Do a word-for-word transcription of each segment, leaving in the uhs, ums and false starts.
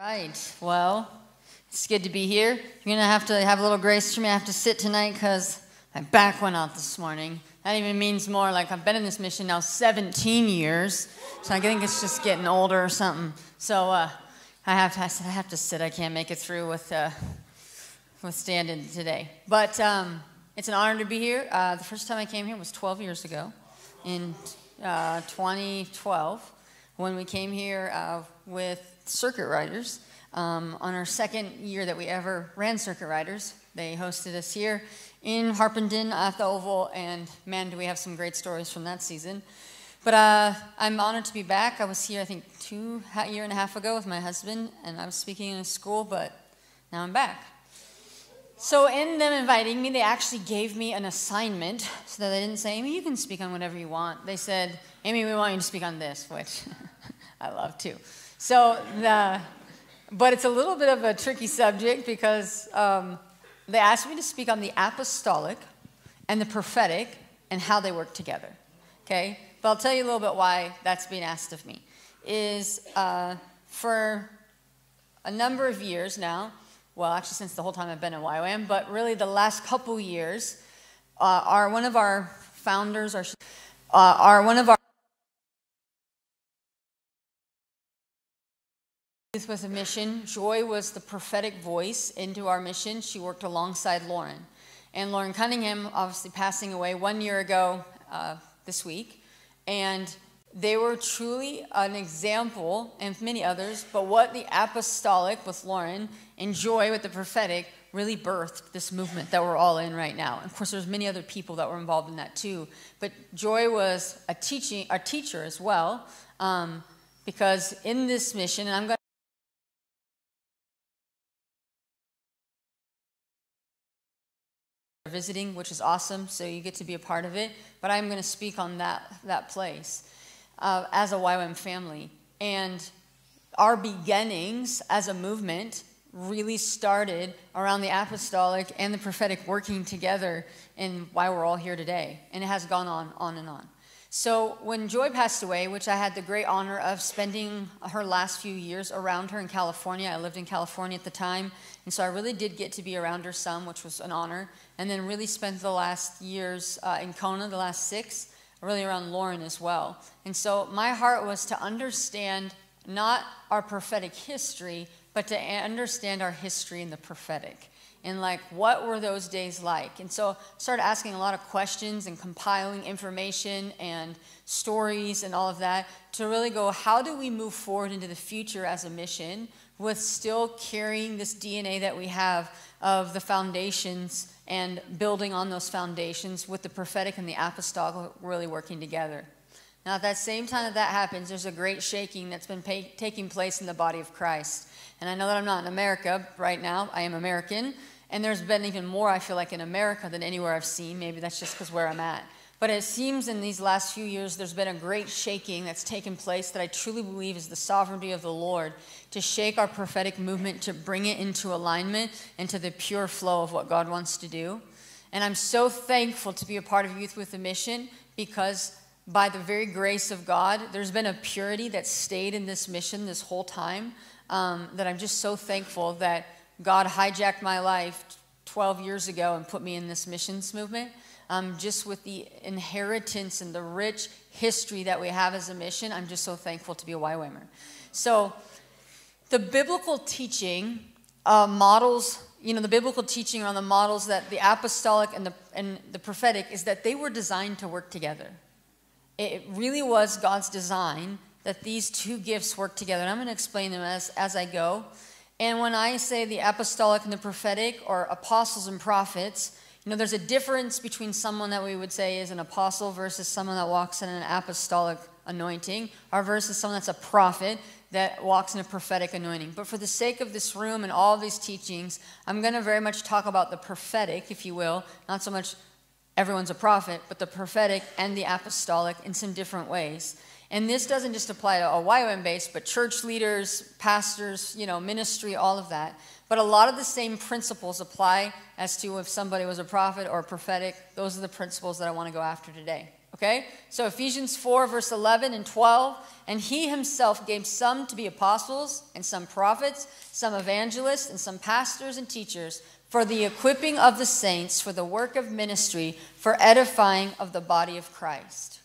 Right, well, it's good to be here. You're going to have to have a little grace for me. I have to sit tonight because my back went out this morning. That even means more, like I've been in this mission now seventeen years, so I think it's just getting older or something. So uh, I, have to, I have to sit. I can't make it through with, uh, with standing today. But um, it's an honor to be here. Uh, the first time I came here was twelve years ago in uh, twenty twelve when we came here uh, with Circuit Riders. Um, on our second year that we ever ran Circuit Riders, they hosted us here in Harpenden at the Oval, and man, do we have some great stories from that season. But uh, I'm honored to be back. I was here, I think, two a year and a half ago with my husband, and I was speaking in a school, but now I'm back. So in them inviting me, they actually gave me an assignment so that they didn't say, Amy, you can speak on whatever you want. They said, Amy, we want you to speak on this, which I love too. So, the, but it's a little bit of a tricky subject because um, they asked me to speak on the apostolic and the prophetic and how they work together, okay? But I'll tell you a little bit why that's being asked of me. Is uh, for a number of years now, well, actually since the whole time I've been in Y W A M, but really the last couple years, uh, our, one of our founders, our, uh, our, one of our Youth With A Mission, Joy was the prophetic voice into our mission. She worked alongside Loren. And Loren Cunningham, obviously passing away one year ago uh, this week. And they were truly an example, and many others, but what the apostolic with Loren and Joy with the prophetic really birthed this movement that we're all in right now. And of course, there's many other people that were involved in that too. But Joy was a, teaching, a teacher as well, um, because in this mission, and I'm going visiting, which is awesome, so you get to be a part of it, but I'm going to speak on that, that place uh, as a Y W A M family. And our beginnings as a movement really started around the apostolic and the prophetic working together and why we're all here today, and it has gone on, on and on. So when Joy passed away, which I had the great honor of spending her last few years around her in California. I lived in California at the time, and so I really did get to be around her some, which was an honor, and then really spent the last years uh, in Kona, the last six, really around Loren as well. And so my heart was to understand not our prophetic history, but to understand our history in the prophetic. And like, what were those days like? And so I started asking a lot of questions and compiling information and stories and all of that to really go, how do we move forward into the future as a mission with still carrying this D N A that we have of the foundations and building on those foundations with the prophetic and the apostolic really working together? Now, at that same time that that happens, there's a great shaking that's been pay, taking place in the body of Christ. And I know that I'm not in America right now. I am American. And there's been even more, I feel like, in America than anywhere I've seen. Maybe that's just because where I'm at. But it seems in these last few years there's been a great shaking that's taken place that I truly believe is the sovereignty of the Lord to shake our prophetic movement, to bring it into alignment and to the pure flow of what God wants to do. And I'm so thankful to be a part of Youth With A Mission because by the very grace of God, there's been a purity that stayed in this mission this whole time um, that I'm just so thankful that God hijacked my life twelve years ago and put me in this missions movement. Um, just with the inheritance and the rich history that we have as a mission, I'm just so thankful to be a Y W A M er. So the biblical teaching uh, models, you know, the biblical teaching on the models that the apostolic and the, and the prophetic is that they were designed to work together. It really was God's design that these two gifts work together. And I'm going to explain them as, as I go. And when I say the apostolic and the prophetic or apostles and prophets, you know, there's a difference between someone that we would say is an apostle versus someone that walks in an apostolic anointing or versus someone that's a prophet that walks in a prophetic anointing. But for the sake of this room and all these teachings, I'm going to very much talk about the prophetic, if you will, not so much everyone's a prophet, but the prophetic and the apostolic in some different ways. And this doesn't just apply to a Y W A M base, but church leaders, pastors, you know, ministry, all of that. But a lot of the same principles apply as to if somebody was a prophet or prophetic. Those are the principles that I want to go after today. Okay? So Ephesians four, verse eleven and twelve, and he himself gave some to be apostles and some prophets, some evangelists and some pastors and teachers for the equipping of the saints, for the work of ministry, for edifying of the body of Christ.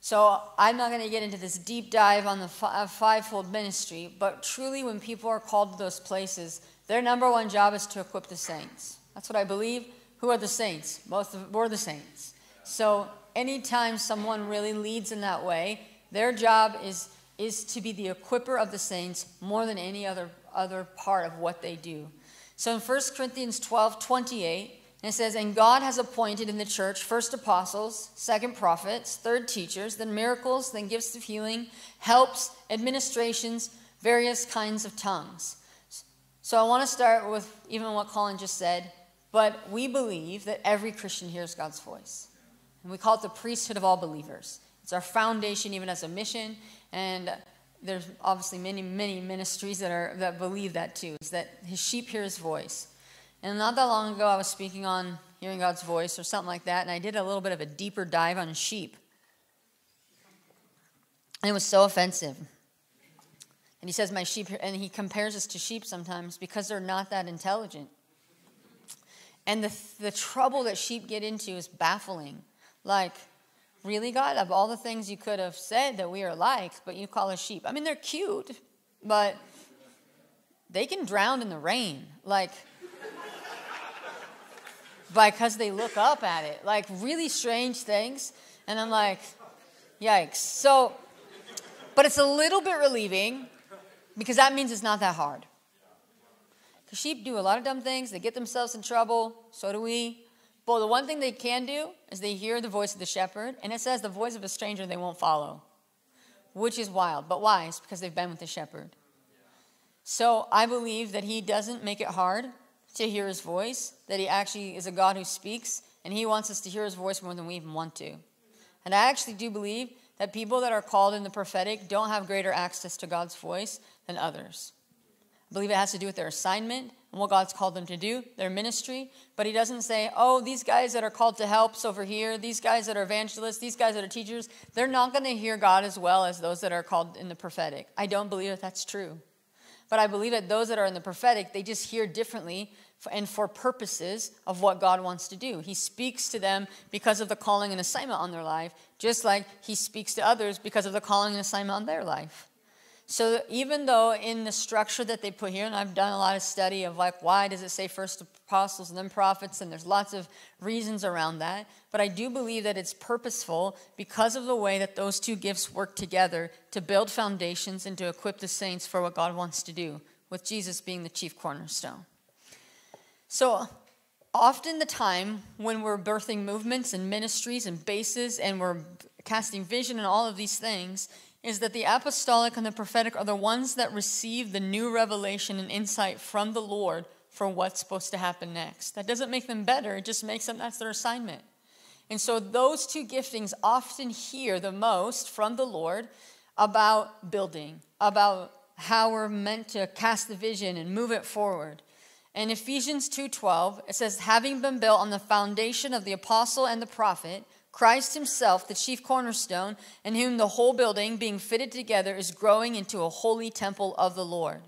So I'm not going to get into this deep dive on the fivefold ministry, but truly when people are called to those places, their number one job is to equip the saints. That's what I believe. Who are the saints? Most of, we're the saints. So anytime someone really leads in that way, their job is, is to be the equipper of the saints more than any other, other part of what they do. So in First Corinthians twelve, twenty-eight, and it says, and God has appointed in the church first apostles, second prophets, third teachers, then miracles, then gifts of healing, helps, administrations, various kinds of tongues. So I want to start with even what Colin just said, but we believe that every Christian hears God's voice. And we call it the priesthood of all believers. It's our foundation even as a mission, and there's obviously many, many ministries that, are, that believe that too, is that his sheep hear his voice. And not that long ago, I was speaking on hearing God's voice or something like that, and I did a little bit of a deeper dive on sheep. And it was so offensive. And he says, my sheep, and he compares us to sheep sometimes because they're not that intelligent. And the, the trouble that sheep get into is baffling. Like, really, God, of all the things you could have said that we are like, but you call us sheep. I mean, they're cute, but they can drown in the rain. Like, because they look up at it, like really strange things. And I'm like, yikes. So, but it's a little bit relieving because that means it's not that hard. Because sheep do a lot of dumb things. They get themselves in trouble. So do we. But the one thing they can do is they hear the voice of the shepherd. And it says the voice of a stranger they won't follow, which is wild. But why? It's because they've been with the shepherd. So I believe that he doesn't make it hard to hear his voice, that he actually is a God who speaks, and he wants us to hear his voice more than we even want to. And I actually do believe that people that are called in the prophetic don't have greater access to God's voice than others. I believe it has to do with their assignment and what God's called them to do, their ministry, but he doesn't say, oh, these guys that are called to helps over here, these guys that are evangelists, these guys that are teachers, they're not going to hear God as well as those that are called in the prophetic. I don't believe that that's true. But I believe that those that are in the prophetic, they just hear differently and for purposes of what God wants to do. He speaks to them because of the calling and assignment on their life, just like he speaks to others because of the calling and assignment on their life. So even though in the structure that they put here, and I've done a lot of study of like, why does it say first apostles and then prophets? And there's lots of reasons around that. But I do believe that it's purposeful because of the way that those two gifts work together to build foundations and to equip the saints for what God wants to do, with Jesus being the chief cornerstone. So often the time when we're birthing movements and ministries and bases and we're casting vision and all of these things, is that the apostolic and the prophetic are the ones that receive the new revelation and insight from the Lord for what's supposed to happen next. That doesn't make them better. It just makes them, that's their assignment. And so those two giftings often hear the most from the Lord about building, about how we're meant to cast the vision and move it forward. In Ephesians two twelve, it says, having been built on the foundation of the apostle and the prophet, Christ himself, the chief cornerstone, in whom the whole building being fitted together is growing into a holy temple of the Lord.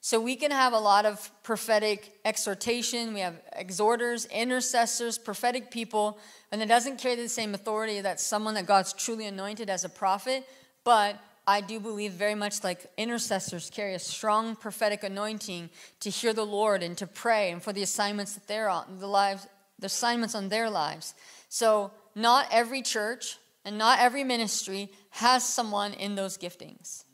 So we can have a lot of prophetic exhortation. We have exhorters, intercessors, prophetic people, and it doesn't carry the same authority that someone that God's truly anointed as a prophet, but I do believe very much like intercessors carry a strong prophetic anointing to hear the Lord and to pray and for the assignments that they're on, the lives, the assignments on their lives. So not every church and not every ministry has someone in those giftings.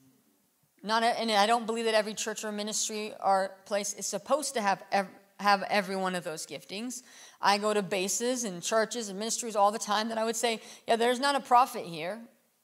Not, a, and I don't believe that every church or ministry or place is supposed to have ev have every one of those giftings. I go to bases and churches and ministries all the time that I would say, yeah, there's not a prophet here.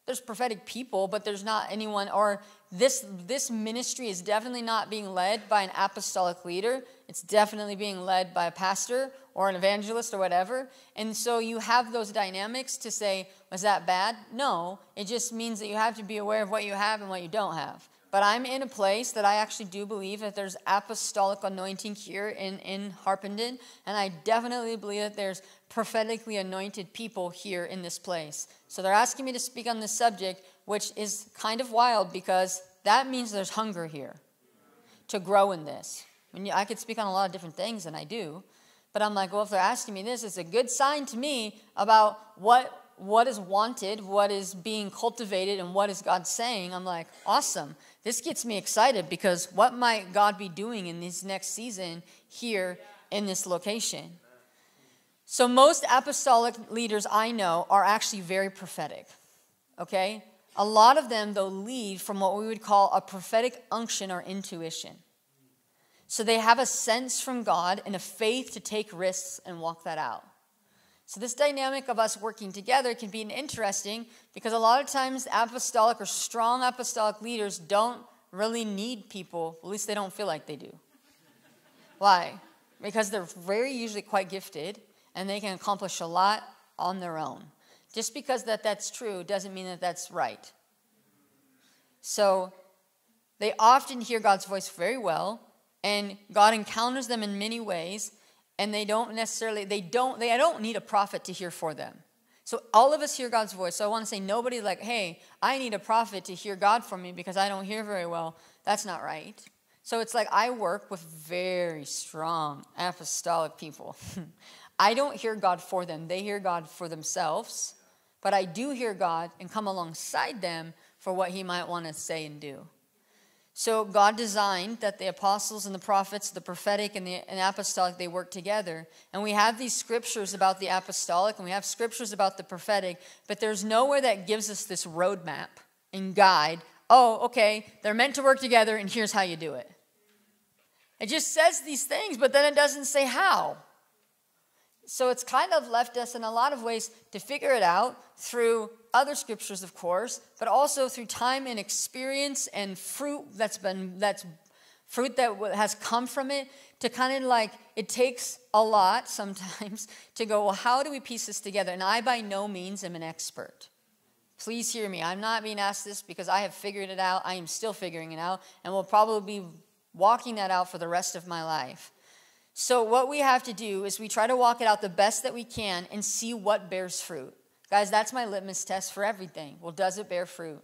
There's prophetic people, but there's not anyone, or this, this ministry is definitely not being led by an apostolic leader. It's definitely being led by a pastor or an evangelist or whatever. And so you have those dynamics to say, was that bad? No, it just means that you have to be aware of what you have and what you don't have. But I'm in a place that I actually do believe that there's apostolic anointing here in, in Harpenden. And I definitely believe that there's prophetically anointed people here in this place. So they're asking me to speak on this subject, which is kind of wild because that means there's hunger here to grow in this. I mean, I could speak on a lot of different things, and I do. But I'm like, well, if they're asking me this, it's a good sign to me about what what is wanted, what is being cultivated, and what is God saying. I'm like, awesome. This gets me excited because what might God be doing in this next season here in this location? So most apostolic leaders I know are actually very prophetic, okay? A lot of them, though, lead from what we would call a prophetic unction or intuition. So they have a sense from God and a faith to take risks and walk that out. So this dynamic of us working together can be interesting because a lot of times apostolic or strong apostolic leaders don't really need people. At least they don't feel like they do. Why? Because they're very usually quite gifted and they can accomplish a lot on their own. Just because that that's true doesn't mean that that's right. So they often hear God's voice very well, and God encounters them in many ways. And they don't necessarily, they don't, they I don't need a prophet to hear for them. So all of us hear God's voice. So I want to say nobody's like, hey, I need a prophet to hear God for me because I don't hear very well. That's not right. So it's like I work with very strong apostolic people. I don't hear God for them. They hear God for themselves. But I do hear God and come alongside them for what he might want to say and do. So God designed that the apostles and the prophets, the prophetic and the and apostolic, they work together. And we have these scriptures about the apostolic and we have scriptures about the prophetic, but there's nowhere that gives us this roadmap and guide. Oh, okay, they're meant to work together and here's how you do it. It just says these things, but then it doesn't say how. So it's kind of left us in a lot of ways to figure it out through other scriptures, of course, but also through time and experience and fruit that's been that's fruit that has come from it, to kind of like, it takes a lot sometimes to go, well, how do we piece this together? And I by no means am an expert. Please hear me. I'm not being asked this because I have figured it out. I am still figuring it out and will probably be walking that out for the rest of my life. So what we have to do is we try to walk it out the best that we can and see what bears fruit. Guys, that's my litmus test for everything. Well, does it bear fruit?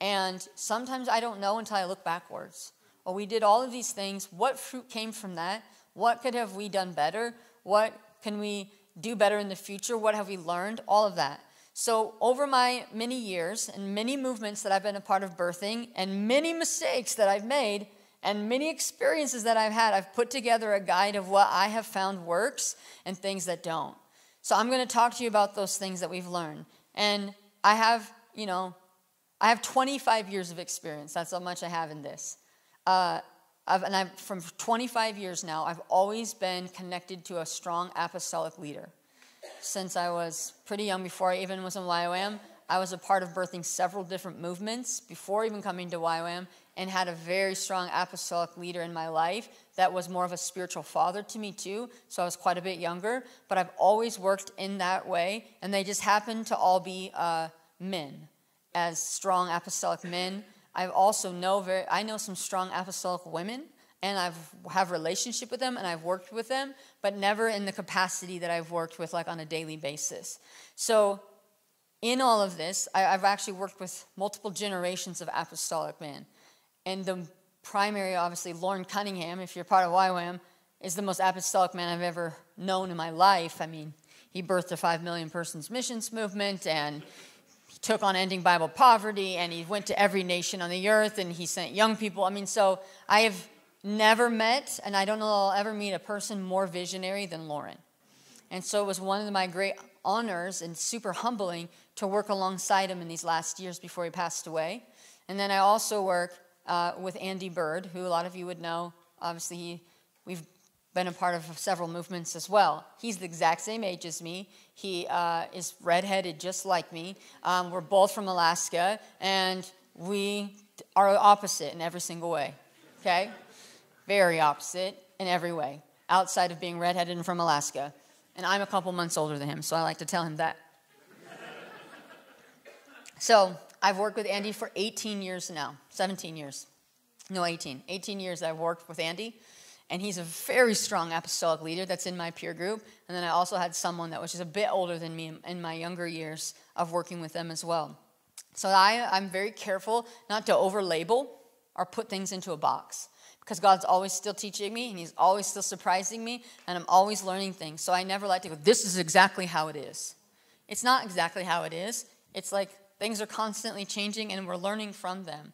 And sometimes I don't know until I look backwards. Well, we did all of these things. What fruit came from that? What could have we done better? What can we do better in the future? What have we learned? All of that. So over my many years and many movements that I've been a part of birthing and many mistakes that I've made and many experiences that I've had, I've put together a guide of what I have found works and things that don't. So I'm going to talk to you about those things that we've learned. And I have, you know, I have twenty-five years of experience. That's how much I have in this. Uh, I've, and I've, from twenty-five years now, I've always been connected to a strong apostolic leader. Since I was pretty young, before I even was in Y W A M, I was a part of birthing several different movements before even coming to Y W A M, and had a very strong apostolic leader in my life that was more of a spiritual father to me too, so I was quite a bit younger, but I've always worked in that way, and they just happen to all be uh, men, as strong apostolic men. I've also know very, I know some strong apostolic women, and I've have relationship with them, and I've worked with them, but never in the capacity that I've worked with like on a daily basis. So in all of this, I, I've actually worked with multiple generations of apostolic men. And the primary, obviously, Loren Cunningham, if you're part of Y W A M, is the most apostolic man I've ever known in my life. I mean, he birthed a five million persons missions movement, and he took on ending Bible poverty, and he went to every nation on the earth, and he sent young people. I mean, so I have never met, and I don't know I'll ever meet a person more visionary than Loren. And so it was one of my great honors and super humbling to work alongside him in these last years before he passed away. And then I also work Uh, with Andy Bird, who a lot of you would know. Obviously, he, we've been a part of several movements as well. He's the exact same age as me. He uh, is redheaded just like me. Um, we're both from Alaska, and we are opposite in every single way, okay? Very opposite in every way, outside of being redheaded and from Alaska. And I'm a couple months older than him, so I like to tell him that. So I've worked with Andy for eighteen years now, seventeen years. No, eighteen. eighteen years I've worked with Andy, and he's a very strong apostolic leader that's in my peer group. And then I also had someone that was just a bit older than me in my younger years of working with them as well. So I, I'm very careful not to over-label or put things into a box, because God's always still teaching me, and he's always still surprising me, and I'm always learning things. So I never like to go, this is exactly how it is. It's not exactly how it is. It's like things are constantly changing, and we're learning from them.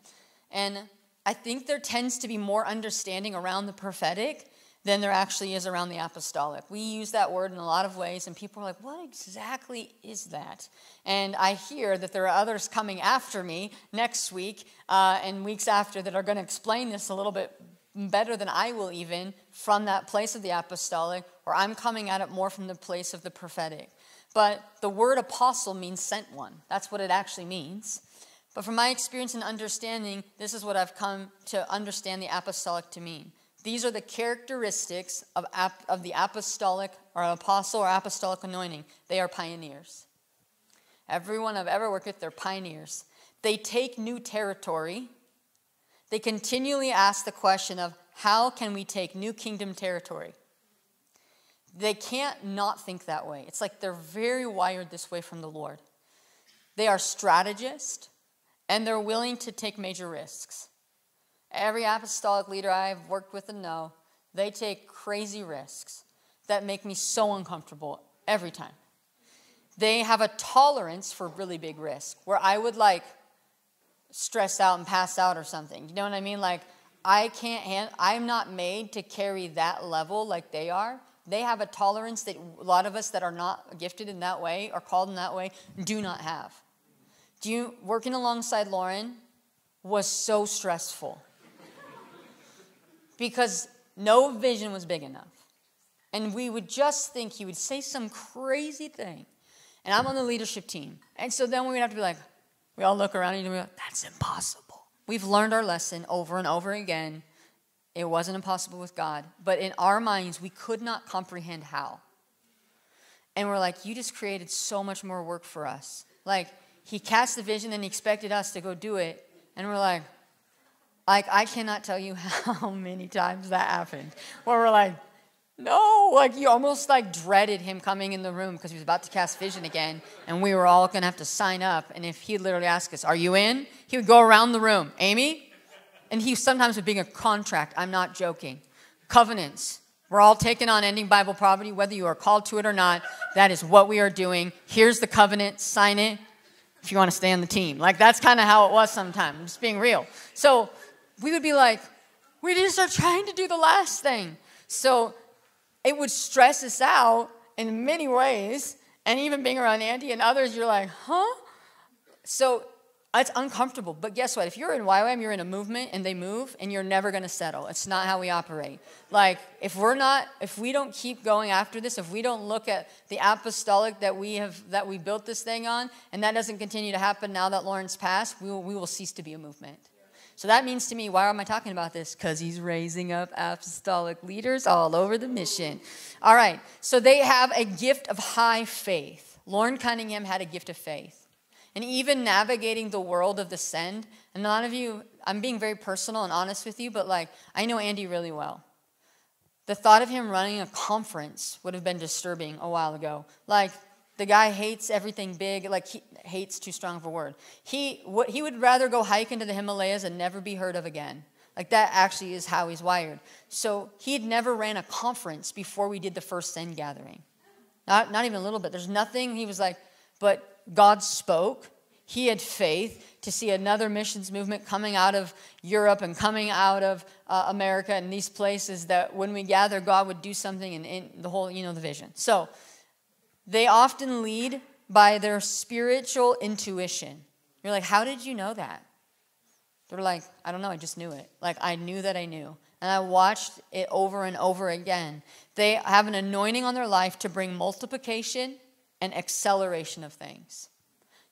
And I think there tends to be more understanding around the prophetic than there actually is around the apostolic. We use that word in a lot of ways, and people are like, what exactly is that? And I hear that there are others coming after me next week uh, and weeks after that are going to explain this a little bit better than I will, even from that place of the apostolic, or I'm coming at it more from the place of the prophetic. But the word apostle means sent one. That's what it actually means. But from my experience and understanding, this is what I've come to understand the apostolic to mean. These are the characteristics of, ap of the apostolic or apostle or apostolic anointing. They are pioneers. Everyone I've ever worked with, they're pioneers. They take new territory. They continually ask the question of, how can we take new kingdom territory? They can't not think that way. It's like they're very wired this way from the Lord. They are strategists, and they're willing to take major risks. Every apostolic leader I've worked with and know, they take crazy risks that make me so uncomfortable every time. They have a tolerance for really big risk, where I would like stress out and pass out or something. You know what I mean? Like, I can't hand, I'm not made to carry that level like they are. They have a tolerance that a lot of us that are not gifted in that way or called in that way do not have. Do you, working alongside Loren was so stressful because no vision was big enough. And we would just think he would say some crazy thing. And I'm on the leadership team. And so then we would have to be like, we all look around and we're like, that's impossible. We've learned our lesson over and over again. It wasn't impossible with God. But in our minds, we could not comprehend how. And we're like, you just created so much more work for us. Like, he cast the vision and he expected us to go do it. And we're like, like, I cannot tell you how many times that happened. Where we're like, no, like you almost like dreaded him coming in the room because he was about to cast vision again. And we were all going to have to sign up. And if he literally asked us, are you in? He would go around the room. Amy? And he sometimes would bring a contract. I'm not joking. Covenants. We're all taking on ending Bible poverty, whether you are called to it or not. That is what we are doing. Here's the covenant. Sign it if you want to stay on the team. Like, that's kind of how it was sometimes. I'm just being real. So we would be like, we just are trying to do the last thing. So it would stress us out in many ways. And even being around Andy and others, you're like, huh? So it's uncomfortable. But guess what? If you're in Y WAM, you're in a movement and they move, and you're never going to settle. It's not how we operate. Like, if we're not, if we don't keep going after this, if we don't look at the apostolic that we have, that we built this thing on, and that doesn't continue to happen now that Loren's passed, we will, we will cease to be a movement. So that means to me, why am I talking about this? Because he's raising up apostolic leaders all over the mission. All right. So they have a gift of high faith. Loren Cunningham had a gift of faith. And even navigating the world of the Send, and none of you, I'm being very personal and honest with you, but like, I know Andy really well. The thought of him running a conference would have been disturbing a while ago. Like, the guy hates everything big. Like, he hates, too strong of a word. He, he would rather go hike into the Himalayas and never be heard of again. Like, that actually is how he's wired. So he'd never ran a conference before we did the first Send gathering. Not, not even a little bit. There's nothing. He was like, but God spoke. He had faith to see another missions movement coming out of Europe and coming out of uh, America and these places, that when we gather, God would do something in, in the whole, you know, the vision. So they often lead by their spiritual intuition. You're like, how did you know that? They're like, I don't know. I just knew it. Like, I knew that I knew. And I watched it over and over again. They have an anointing on their life to bring multiplication and acceleration of things.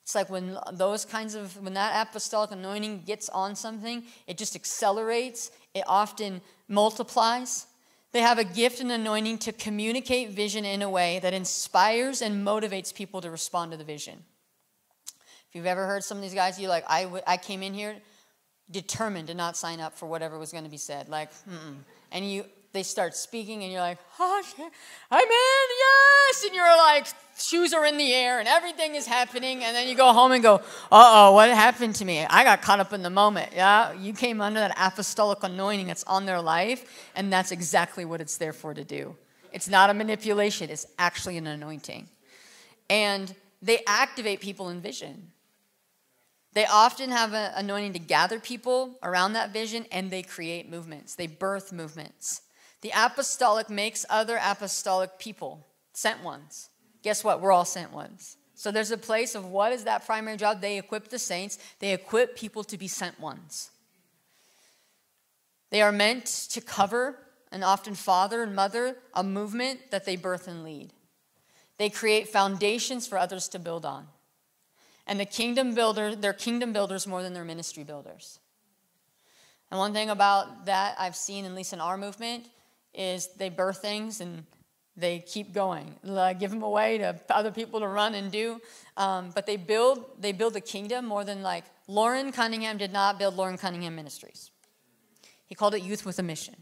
It's like when those kinds of, when that apostolic anointing gets on something, it just accelerates. It often multiplies. They have a gift and anointing to communicate vision in a way that inspires and motivates people to respond to the vision. If you've ever heard some of these guys, you're like, I, w I came in here. determined to not sign up for whatever was going to be said. Like, mm-mm. And you, they start speaking, and you're like, oh, I'm in, yes! And you're like, shoes are in the air, and everything is happening. And then you go home and go, uh-oh, what happened to me? I got caught up in the moment. Yeah, you came under that apostolic anointing that's on their life, and that's exactly what it's there for to do. It's not a manipulation. It's actually an anointing. And they activate people in vision. They often have an anointing to gather people around that vision, and they create movements. They birth movements. The apostolic makes other apostolic people, sent ones. Guess what? We're all sent ones. So there's a place of what is that primary job? They equip the saints. They equip people to be sent ones. They are meant to cover and often father and mother a movement that they birth and lead. They create foundations for others to build on. And the kingdom builder, they're kingdom builders more than they're ministry builders. And one thing about that I've seen, at least in our movement, is they birth things and they keep going. Like, give them away to other people to run and do. Um, but they build, they build a kingdom more than, like, Loren Cunningham did not build Loren Cunningham Ministries. He called it Youth With A Mission.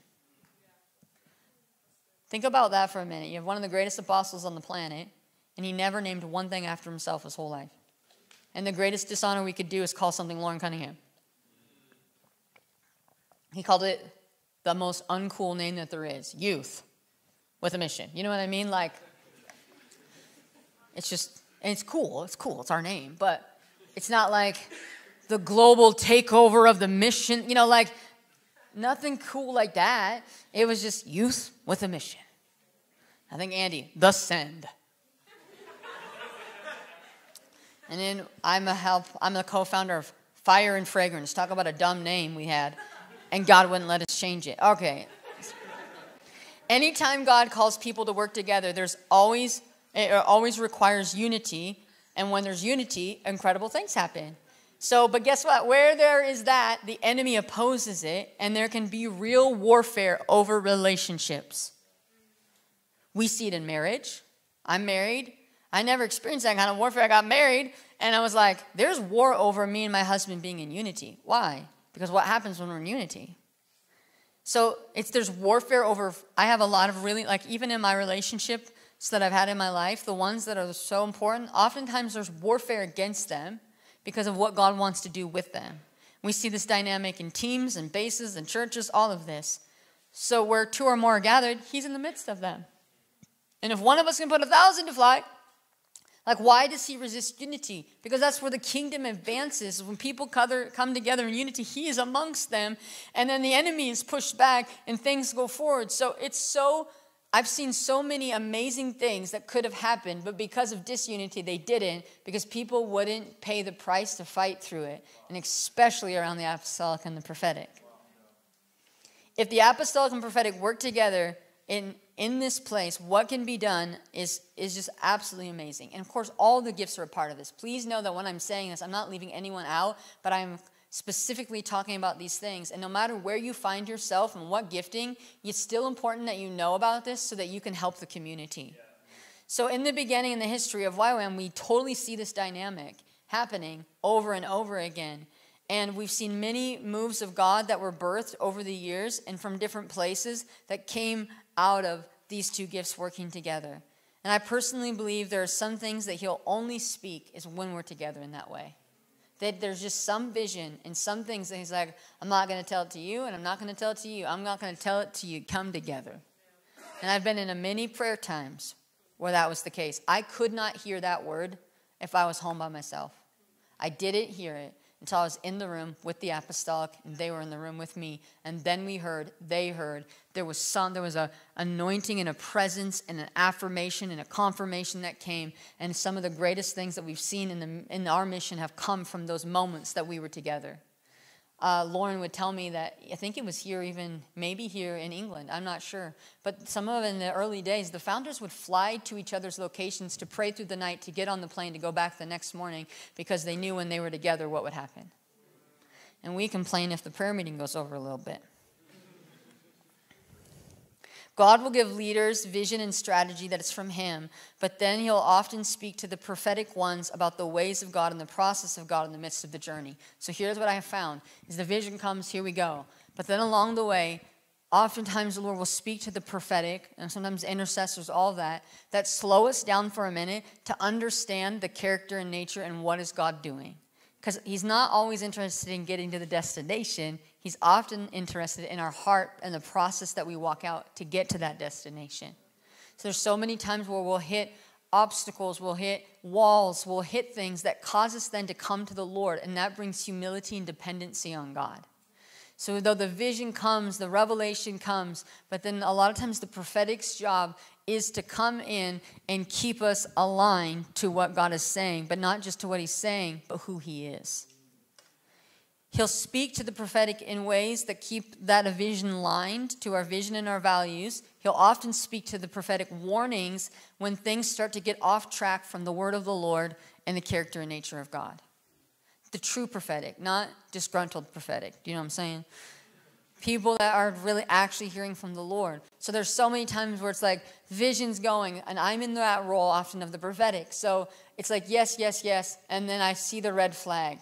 Think about that for a minute. You have one of the greatest apostles on the planet, and he never named one thing after himself his whole life. And the greatest dishonor we could do is call something Loren Cunningham. He called it the most uncool name that there is, Youth With A Mission. You know what I mean? Like, it's just, and it's cool. It's cool. It's our name. But it's not like the global takeover of the mission. You know, like, nothing cool like that. It was just Youth With A Mission. I think Andy, the Send. And then I'm a help, I'm the co-founder of Fire and Fragrance. Talk about a dumb name we had. And God wouldn't let us change it. Okay. Anytime God calls people to work together, there's always, it always requires unity. And when there's unity, incredible things happen. So, but guess what? Where there is that, the enemy opposes it, and there can be real warfare over relationships. We see it in marriage. I'm married. I never experienced that kind of warfare. I got married, and I was like, there's war over me and my husband being in unity. Why? Because what happens when we're in unity? So it's, there's warfare over, I have a lot of really, like, even in my relationships that I've had in my life, the ones that are so important, oftentimes there's warfare against them, because of what God wants to do with them. We see this dynamic in teams and bases and churches, all of this. So where two or more are gathered, he's in the midst of them. And if one of us can put a thousand to flight, like, why does he resist unity? Because that's where the kingdom advances. When people come together in unity, he is amongst them. And then the enemy is pushed back and things go forward. So it's so, I've seen so many amazing things that could have happened, but because of disunity, they didn't, because people wouldn't pay the price to fight through it, and especially around the apostolic and the prophetic. If the apostolic and prophetic work together in, in this place, what can be done is, is just absolutely amazing. And, of course, all the gifts are a part of this. Please know that when I'm saying this, I'm not leaving anyone out, but I'm specifically talking about these things. And no matter where you find yourself and what gifting, it's still important that you know about this so that you can help the community. Yeah. So in the beginning, in the history of Y WAM, we totally see this dynamic happening over and over again. And we've seen many moves of God that were birthed over the years and from different places that came out of these two gifts working together. And I personally believe there are some things that he'll only speak is when we're together in that way. That there's just some vision and some things that he's like, I'm not going to tell it to you, and I'm not going to tell it to you. I'm not going to tell it to you. Come together. And I've been in a many prayer times where that was the case. I could not hear that word if I was home by myself. I didn't hear it until I was in the room with the apostolic, and they were in the room with me. And then we heard, they heard. There was some, there was an anointing and a presence and an affirmation and a confirmation that came. And some of the greatest things that we've seen in, the, in our mission have come from those moments that we were together. Uh, Loren would tell me that, I think it was here even, maybe here in England, I'm not sure. But some of in the early days, the founders would fly to each other's locations to pray through the night, to get on the plane, to go back the next morning, because they knew when they were together what would happen. And we complain if the prayer meeting goes over a little bit. God will give leaders vision and strategy that is from him, but then he'll often speak to the prophetic ones about the ways of God and the process of God in the midst of the journey. So here's what I have found, is the vision comes, here we go. But then along the way, oftentimes the Lord will speak to the prophetic and sometimes intercessors, all that, that slow us down for a minute to understand the character and nature and what is God doing. Because he's not always interested in getting to the destination. He's often interested in our heart and the process that we walk out to get to that destination. So there's so many times where we'll hit obstacles, we'll hit walls, we'll hit things that cause us then to come to the Lord, and that brings humility and dependency on God. So though the vision comes, the revelation comes, but then a lot of times the prophetic's job is to come in and keep us aligned to what God is saying, but not just to what he's saying, but who he is. He'll speak to the prophetic in ways that keep that vision lined to our vision and our values. He'll often speak to the prophetic warnings when things start to get off track from the word of the Lord and the character and nature of God. The true prophetic, not disgruntled prophetic. Do you know what I'm saying? People that are really actually hearing from the Lord. So there's so many times where it's like vision's going, and I'm in that role often of the prophetic. So it's like, yes, yes, yes. And then I see the red flag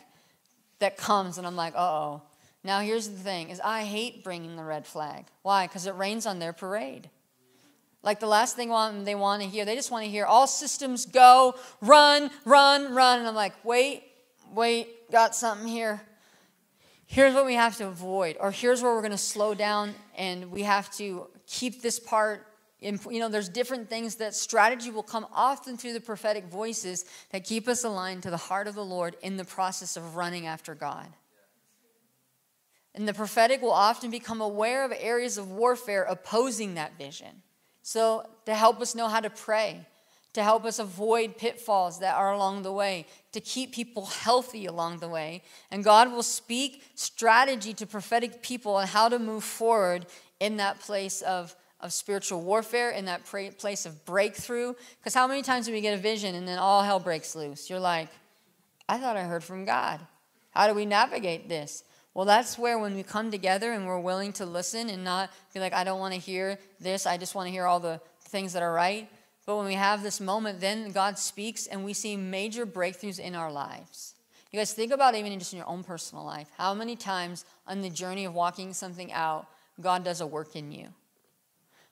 that comes, and I'm like, uh-oh. Now here's the thing, is I hate bringing the red flag. Why? Because it rains on their parade. Like the last thing they want to hear, they just want to hear all systems go, run, run, run. And I'm like, wait, wait, got something here. Here's what we have to avoid, or here's where we're going to slow down, and we have to keep this part in. You know, there's different things that strategy will come often through the prophetic voices that keep us aligned to the heart of the Lord in the process of running after God. And the prophetic will often become aware of areas of warfare opposing that vision. So to help us know how to pray, to help us avoid pitfalls that are along the way, to keep people healthy along the way. And God will speak strategy to prophetic people on how to move forward in that place of, of spiritual warfare, in that pra- place of breakthrough. Because how many times do we get a vision and then all hell breaks loose? You're like, I thought I heard from God. How do we navigate this? Well, that's where when we come together and we're willing to listen and not be like, I don't want to hear this. I just want to hear all the things that are right. But when we have this moment, then God speaks and we see major breakthroughs in our lives. You guys think about even just in your own personal life, how many times on the journey of walking something out, God does a work in you.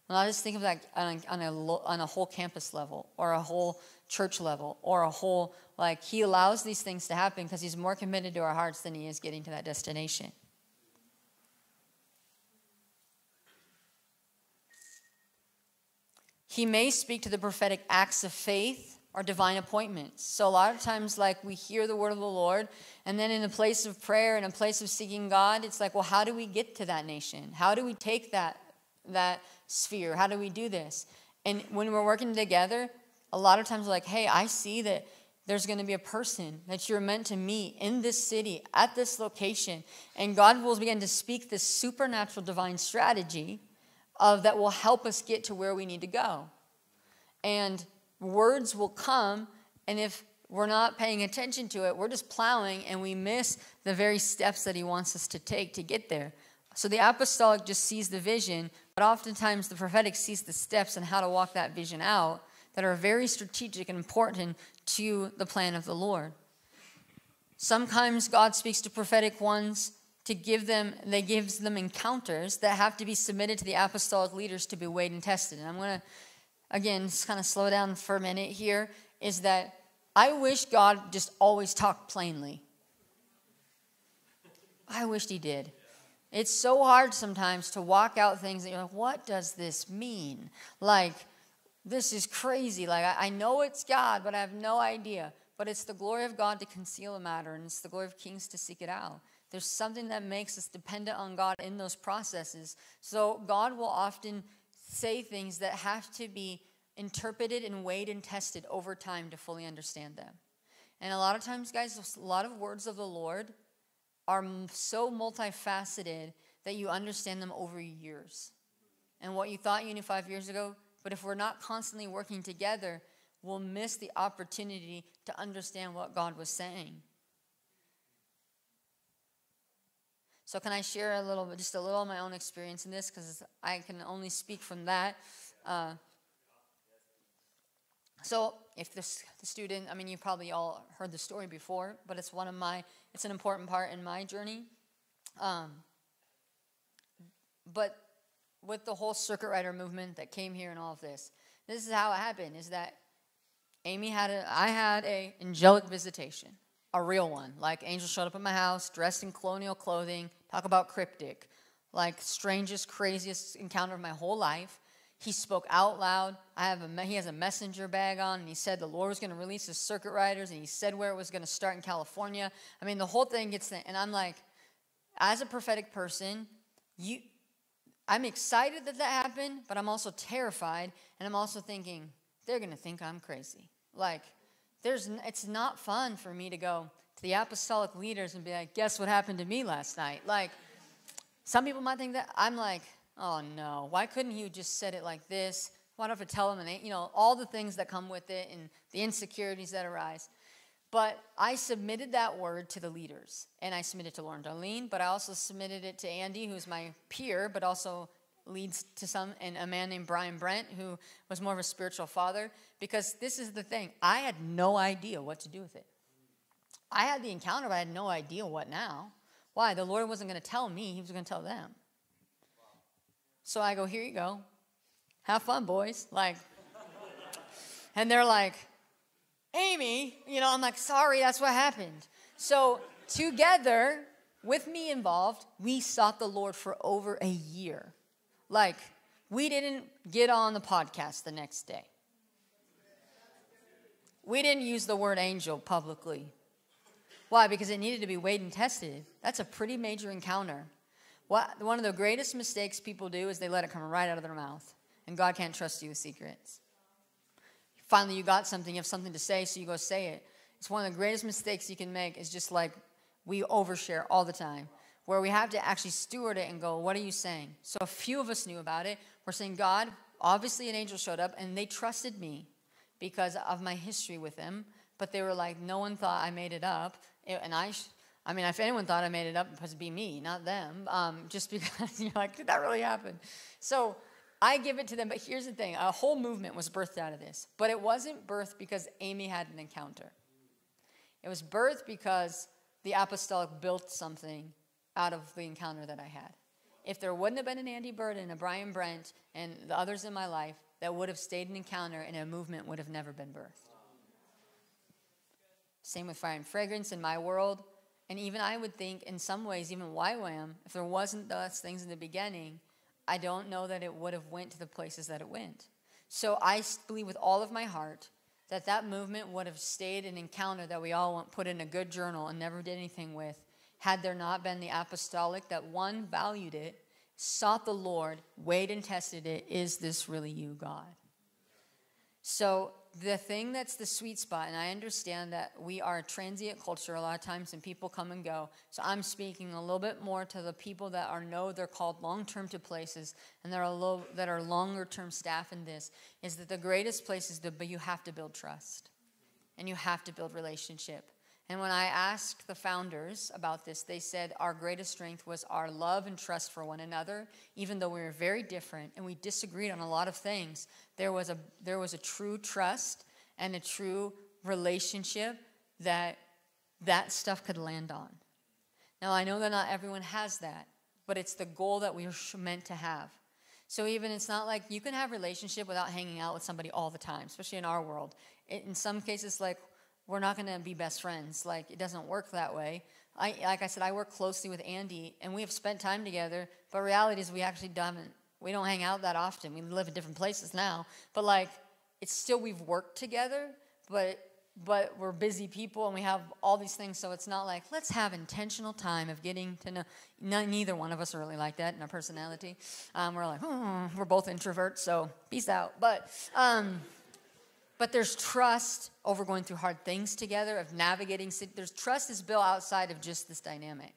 And I just think of that on a, on a, on a whole campus level, or a whole church level, or a whole, like, he allows these things to happen because he's more committed to our hearts than he is getting to that destination. He may speak to the prophetic acts of faith or divine appointments. So a lot of times, like, we hear the word of the Lord, and then in a place of prayer, in a place of seeking God, it's like, well, how do we get to that nation? How do we take that, that sphere? How do we do this? And when we're working together, a lot of times we're like, hey, I see that there's going to be a person that you're meant to meet in this city, at this location. And God will begin to speak this supernatural divine strategy of that will help us get to where we need to go. And words will come, and if we're not paying attention to it, we're just plowing, and we miss the very steps that he wants us to take to get there. So the apostolic just sees the vision, but oftentimes the prophetic sees the steps and how to walk that vision out that are very strategic and important to the plan of the Lord. Sometimes God speaks to prophetic ones to give them, they gives them encounters that have to be submitted to the apostolic leaders to be weighed and tested. And I'm going to, again, just kind of slow down for a minute here, is that I wish God just always talked plainly. I wished he did. It's so hard sometimes to walk out things that you're like, what does this mean? Like, this is crazy. Like, I, I know it's God, but I have no idea. But it's the glory of God to conceal a matter, and it's the glory of kings to seek it out. There's something that makes us dependent on God in those processes. So God will often say things that have to be interpreted and weighed and tested over time to fully understand them. And a lot of times, guys, a lot of words of the Lord are so multifaceted that you understand them over years. And what you thought you knew five years ago, but if we're not constantly working together, we'll miss the opportunity to understand what God was saying. So can I share a little bit, just a little of my own experience in this, because I can only speak from that. Uh, so if this, the student, I mean, you probably all heard the story before, but it's one of my, it's an important part in my journey. Um, but with the whole Circuit Rider movement that came here and all of this, this is how it happened, is that Amy had a, I had a angelic visitation, a real one. Like, angels showed up at my house, dressed in colonial clothing, talk about cryptic, like strangest, craziest encounter of my whole life. He spoke out loud. I have a, he has a messenger bag on, and he said the Lord was going to release his Circuit Riders, and he said where it was going to start in California. I mean, the whole thing gets, the, and I'm like, as a prophetic person, you, I'm excited that that happened, but I'm also terrified, and I'm also thinking, they're going to think I'm crazy. Like, there's, it's not fun for me to go to the apostolic leaders and be like, guess what happened to me last night? Like, some people might think that. I'm like, oh, no, why couldn't you just said it like this? Why don't I tell them? You know, all the things that come with it and the insecurities that arise. But I submitted that word to the leaders, and I submitted to Lauren Darlene, but I also submitted it to Andy, who's my peer, but also leads to some, and a man named Brian Brent, who was more of a spiritual father, because this is the thing. I had no idea what to do with it. I had the encounter, but I had no idea what now. Why? The Lord wasn't going to tell me. He was going to tell them. So I go, here you go. Have fun, boys. Like, and they're like, Amy, you know, I'm like, sorry, that's what happened. So together, with me involved, we sought the Lord for over a year. Like, we didn't get on the podcast the next day. We didn't use the word angel publicly. Why? Because it needed to be weighed and tested. That's a pretty major encounter. What, one of the greatest mistakes people do is they let it come right out of their mouth. And God can't trust you with secrets. Finally, you got something. You have something to say, so you go say it. It's one of the greatest mistakes you can make is just like we overshare all the time, where we have to actually steward it and go, what are you saying? So a few of us knew about it. We're saying, God, obviously an angel showed up, and they trusted me because of my history with him. But they were like, no one thought I made it up. And I, I mean, if anyone thought I made it up, it must be me, not them. Um, just because you're like, did that really happen? So I give it to them. But here's the thing. A whole movement was birthed out of this. But it wasn't birthed because Amy had an encounter. It was birthed because the apostolic built something out of the encounter that I had. If there wouldn't have been an Andy Bird and a Brian Brent and the others in my life, that would have stayed an encounter, and a movement would have never been birthed. Same with Fire and Fragrance in my world. And even I would think, in some ways, even Y WAM, if there wasn't those things in the beginning, I don't know that it would have went to the places that it went. So I believe with all of my heart that that movement would have stayed an encounter that we all put in a good journal and never did anything with, had there not been the apostolic that, one, valued it, sought the Lord, weighed and tested it. Is this really you, God? So the thing that's the sweet spot, and I understand that we are a transient culture a lot of times, and people come and go. So I'm speaking a little bit more to the people that are know they're called long-term to places, and there are low, that are longer-term staff in this, is that the greatest place is to, but you have to build trust, and you have to build relationship. And when I asked the founders about this, they said our greatest strength was our love and trust for one another, even though we were very different and we disagreed on a lot of things. There was a, there was a true trust and a true relationship that that stuff could land on. Now, I know that not everyone has that, but it's the goal that we were meant to have. So even it's not like you can have a relationship without hanging out with somebody all the time, especially in our world. It, in some cases, like, we're not going to be best friends. Like, it doesn't work that way. I, like I said, I work closely with Andy, and we have spent time together, but reality is we actually don't, we don't hang out that often. We live in different places now. But, like, it's still, we've worked together, but, but we're busy people, and we have all these things, so it's not like, let's have intentional time of getting to know. Not, neither one of us are really like that in our personality. Um, we're like, hmm, we're both introverts, so peace out. But... Um, But there's trust over going through hard things together, of navigating. There's trust is built outside of just this dynamic,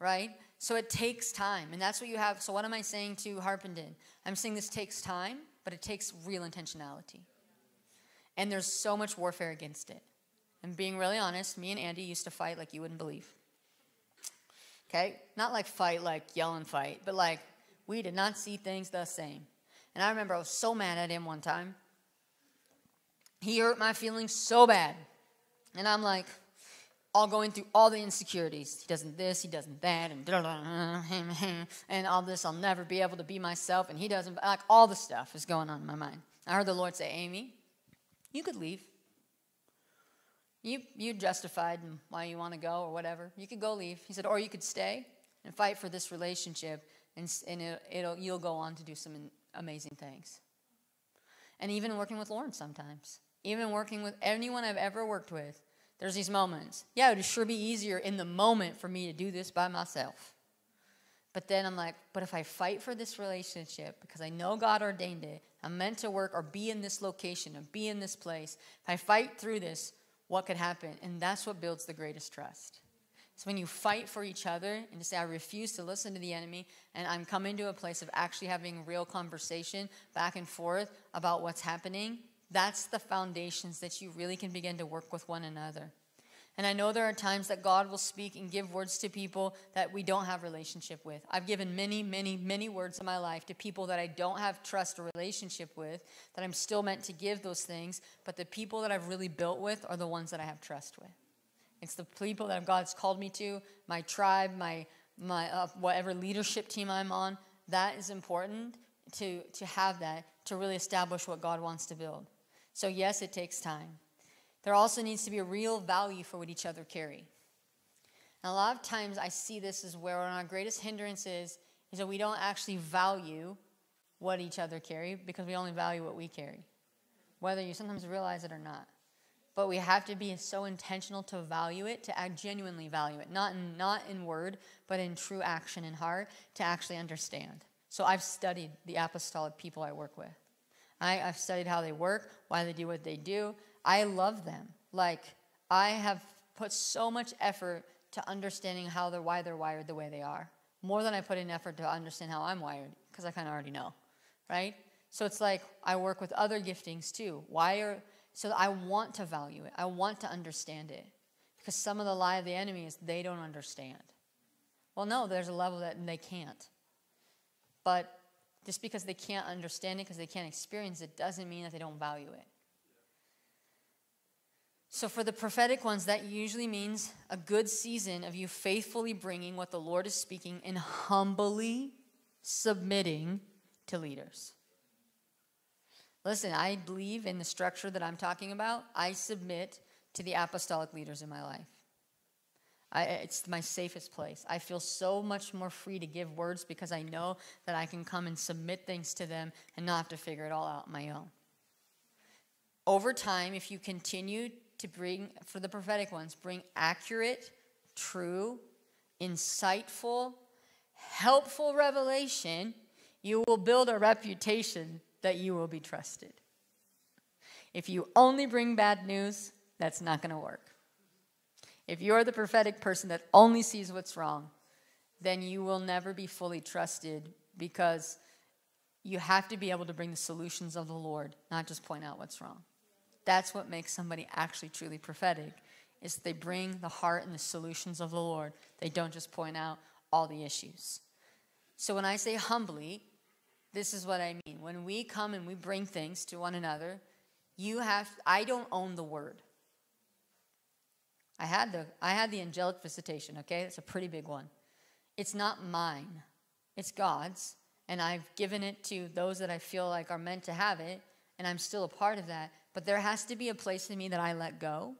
right? So it takes time, and that's what you have. So what am I saying to Harpenden? I'm saying this takes time, but it takes real intentionality. And there's so much warfare against it. And being really honest, me and Andy used to fight like you wouldn't believe. okay? Not like fight, like yell and fight, but like we did not see things the same. And I remember I was so mad at him one time. He hurt my feelings so bad. And I'm like, all going through all the insecurities. He doesn't this, he doesn't that, and da da da, and all this, I'll never be able to be myself, and he doesn't, like all the stuff is going on in my mind. I heard the Lord say, Amy, you could leave. You, you justified why you want to go or whatever. You could go leave. He said, or you could stay and fight for this relationship, and, and it, it'll, you'll go on to do some amazing things. And even working with Loren sometimes, even working with anyone I've ever worked with, there's these moments. Yeah, it would sure be easier in the moment for me to do this by myself. But then I'm like, but if I fight for this relationship, because I know God ordained it, I'm meant to work or be in this location or be in this place. If I fight through this, what could happen? And that's what builds the greatest trust. It's when you fight for each other and to say, I refuse to listen to the enemy, and I'm coming to a place of actually having real conversation back and forth about what's happening. That's the foundations that you really can begin to work with one another. And I know there are times that God will speak and give words to people that we don't have relationship with. I've given many, many, many words in my life to people that I don't have trust or relationship with, that I'm still meant to give those things, but the people that I've really built with are the ones that I have trust with. It's the people that God's called me to, my tribe, my, my uh, whatever leadership team I'm on. That is important to, to have that, to really establish what God wants to build. So yes, it takes time. There also needs to be a real value for what each other carry. And a lot of times I see this as where our greatest hindrance is, is that we don't actually value what each other carry because we only value what we carry, whether you sometimes realize it or not. But we have to be so intentional to value it, to genuinely value it, not in, not in word, but in true action and heart to actually understand. So I've studied the apostolic people I work with. I, I've studied how they work, why they do what they do. I love them. Like, I have put so much effort to understanding how they're, why they're wired the way they are, more than I put in effort to understand how I'm wired, because I kind of already know, right? So it's like I work with other giftings too. Why are, so I want to value it. I want to understand it, because some of the lie of the enemy is they don't understand. Well, no, there's a level that they can't. But just because they can't understand it, because they can't experience it, doesn't mean that they don't value it. So for the prophetic ones, that usually means a good season of you faithfully bringing what the Lord is speaking and humbly submitting to leaders. Listen, I believe in the structure that I'm talking about. I submit to the apostolic leaders in my life. I, it's my safest place. I feel so much more free to give words because I know that I can come and submit things to them and not have to figure it all out on my own. Over time, if you continue to bring, for the prophetic ones, bring accurate, true, insightful, helpful revelation, you will build a reputation that you will be trusted. If you only bring bad news, that's not going to work. If you're the prophetic person that only sees what's wrong, then you will never be fully trusted, because you have to be able to bring the solutions of the Lord, not just point out what's wrong. That's what makes somebody actually truly prophetic, is they bring the heart and the solutions of the Lord. They don't just point out all the issues. So when I say humbly, this is what I mean. When we come and we bring things to one another, you have, I don't own the word. I had the, I had the angelic visitation, okay? That's a pretty big one. It's not mine. It's God's, and I've given it to those that I feel like are meant to have it, and I'm still a part of that. But there has to be a place in me that I let go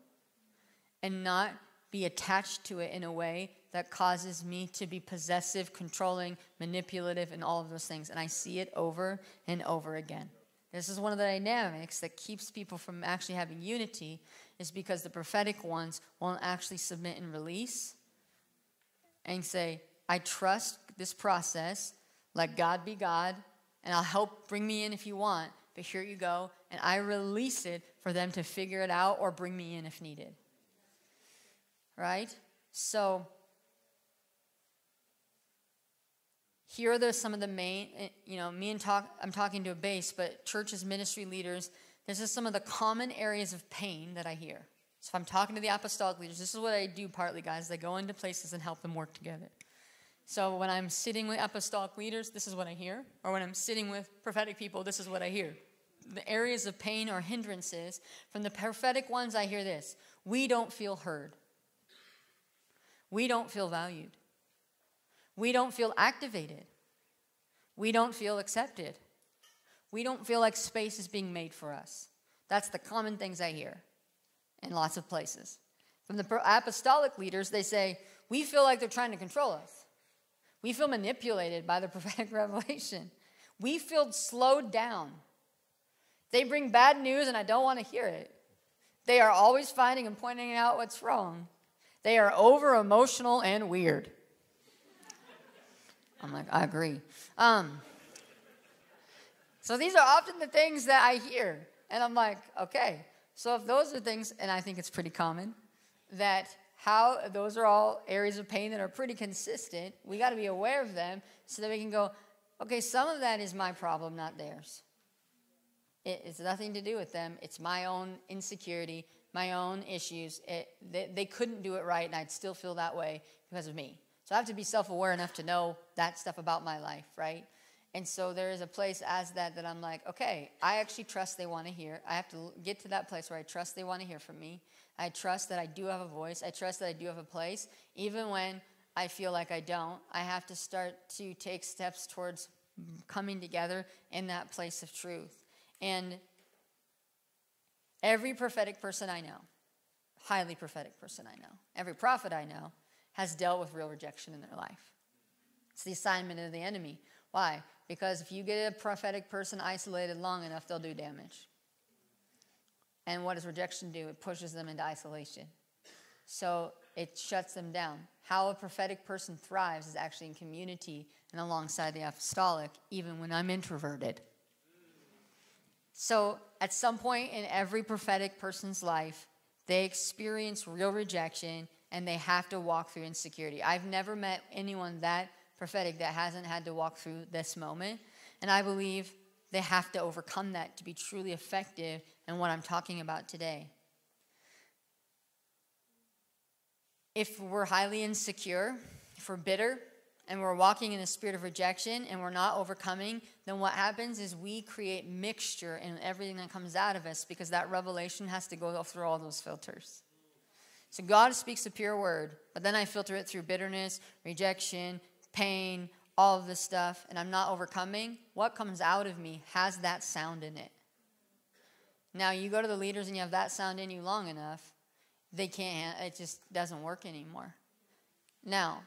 and not be attached to it in a way that causes me to be possessive, controlling, manipulative, and all of those things. And I see it over and over again. This is one of the dynamics that keeps people from actually having unity, is because the prophetic ones won't actually submit and release and say, I trust this process, let God be God, and I'll help, bring me in if you want, but here you go, and I release it for them to figure it out or bring me in if needed. Right? So here are the, some of the main, you know, me and talk, I'm talking to a base, but churches, ministry leaders, this is some of the common areas of pain that I hear. So if I'm talking to the apostolic leaders, this is what I do partly, guys. I go into places and help them work together. So when I'm sitting with apostolic leaders, this is what I hear. Or when I'm sitting with prophetic people, this is what I hear. The areas of pain or hindrances, from the prophetic ones I hear this: we don't feel heard. We don't feel valued. We don't feel activated. We don't feel accepted. We don't feel like space is being made for us. That's the common things I hear in lots of places. From the apostolic leaders, they say, we feel like they're trying to control us. We feel manipulated by the prophetic revelation. We feel slowed down. They bring bad news and I don't want to hear it. They are always finding and pointing out what's wrong. They are over-emotional and weird. I'm like, I agree. Um, so these are often the things that I hear. And I'm like, okay. So if those are things, and I think it's pretty common, that how those are all areas of pain that are pretty consistent, we got to be aware of them so that we can go, okay, some of that is my problem, not theirs. It, it's nothing to do with them. It's my own insecurity, my own issues. It, they, they couldn't do it right, and I'd still feel that way because of me. So I have to be self-aware enough to know that stuff about my life, right? And so there is a place as that that I'm like, okay, I actually trust they want to hear. I have to get to that place where I trust they want to hear from me. I trust that I do have a voice. I trust that I do have a place. Even when I feel like I don't, I have to start to take steps towards coming together in that place of truth. And every prophetic person I know, highly prophetic person I know, every prophet I know has dealt with real rejection in their life. It's the assignment of the enemy. Why? Because if you get a prophetic person isolated long enough, they'll do damage. And what does rejection do? It pushes them into isolation. So it shuts them down. How a prophetic person thrives is actually in community and alongside the apostolic, even when I'm introverted. So at some point in every prophetic person's life, they experience real rejection and they have to walk through insecurity. I've never met anyone that prophetic that hasn't had to walk through this moment. And I believe they have to overcome that to be truly effective in what I'm talking about today. If we're highly insecure, if we're bitter, and we're walking in a spirit of rejection and we're not overcoming, then what happens is we create mixture in everything that comes out of us, because that revelation has to go through all those filters. So God speaks a pure word, but then I filter it through bitterness, rejection, pain, all of this stuff, and I'm not overcoming. What comes out of me has that sound in it. Now you go to the leaders and you have that sound in you long enough, they can't, it just doesn't work anymore. Now,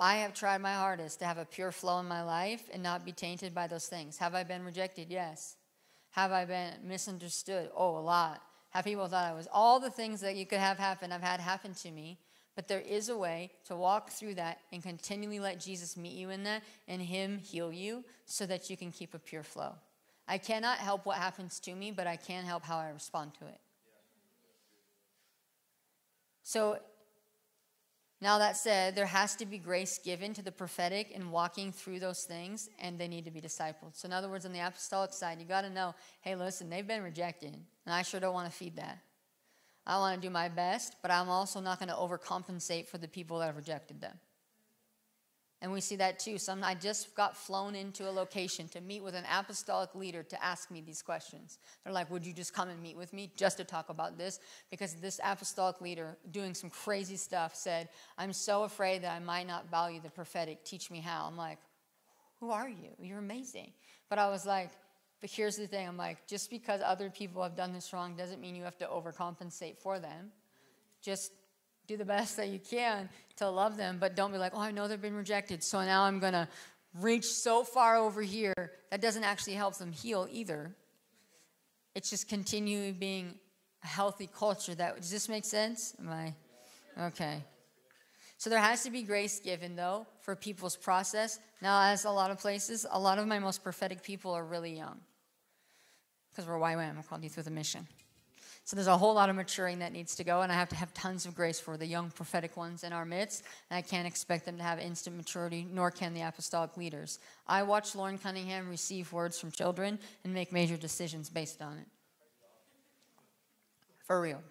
I have tried my hardest to have a pure flow in my life and not be tainted by those things. Have I been rejected? Yes. Have I been misunderstood? Oh, a lot. Have people thought I was all the things that you could have happen, I've had happen to me. But there is a way to walk through that and continually let Jesus meet you in that and him heal you so that you can keep a pure flow. I cannot help what happens to me, but I can help how I respond to it. So now that said, there has to be grace given to the prophetic in walking through those things, and they need to be discipled. So in other words, on the apostolic side, you got to know, hey, listen, they've been rejected, and I sure don't want to feed that. I want to do my best, but I'm also not going to overcompensate for the people that have rejected them. And we see that too. Some, I just got flown into a location to meet with an apostolic leader to ask me these questions. They're like, would you just come and meet with me just to talk about this? Because this apostolic leader doing some crazy stuff said, I'm so afraid that I might not value the prophetic. Teach me how. I'm like, who are you? You're amazing. But I was like, but here's the thing. I'm like, just because other people have done this wrong doesn't mean you have to overcompensate for them. Just do the best that you can to love them, but don't be like, oh, I know they've been rejected, so now I'm going to reach so far over here. That doesn't actually help them heal either. It's just continually being a healthy culture. That, does this make sense? Am I? Okay. So there has to be grace given, though, for people's process. Now, as a lot of places, a lot of my most prophetic people are really young because we're Y W A M. We're called Youth With A Mission. So there's a whole lot of maturing that needs to go, and I have to have tons of grace for the young prophetic ones in our midst, and I can't expect them to have instant maturity, nor can the apostolic leaders. I watched Loren Cunningham receive words from children and make major decisions based on it. For real.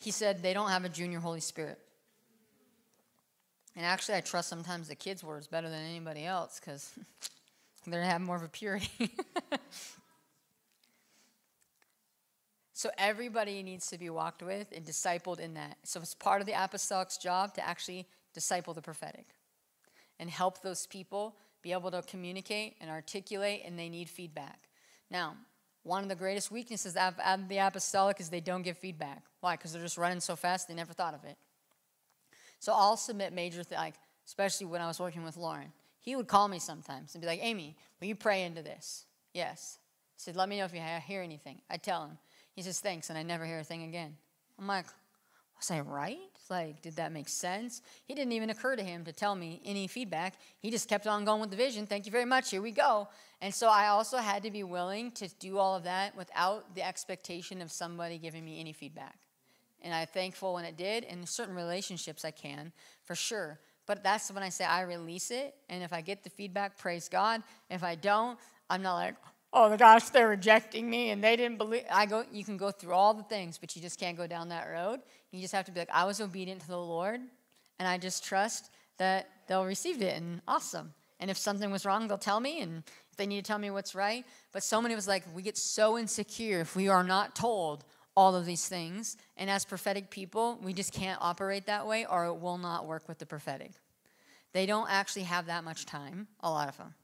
He said they don't have a junior Holy Spirit. And actually, I trust sometimes the kids' words better than anybody else because they're going to have more of a purity. So everybody needs to be walked with and discipled in that. So it's part of the apostolic's job to actually disciple the prophetic and help those people be able to communicate and articulate, and they need feedback. Now, one of the greatest weaknesses of the apostolic is they don't give feedback. Why? Because they're just running so fast, they never thought of it. So I'll submit major things, like, especially when I was working with Loren. He would call me sometimes and be like, Amy, will you pray into this? Yes. He said, let me know if you hear anything. I tell him. He says, thanks, and I never hear a thing again. I'm like, was I right? Like, did that make sense? He didn't even occur to him to tell me any feedback. He just kept on going with the vision. Thank you very much. Here we go. And so I also had to be willing to do all of that without the expectation of somebody giving me any feedback. And I'm thankful when it did. And certain relationships I can, for sure. But that's when I say I release it. And if I get the feedback, praise God. If I don't, I'm not like, oh, my gosh, they're rejecting me, and they didn't believe. I go. You can go through all the things, but you just can't go down that road. You just have to be like, I was obedient to the Lord, and I just trust that they'll receive it, and awesome. And if something was wrong, they'll tell me, and if they need to tell me what's right. But so many of us, like, we get so insecure if we are not told all of these things. And as prophetic people, we just can't operate that way, or it will not work with the prophetic. They don't actually have that much time, a lot of them.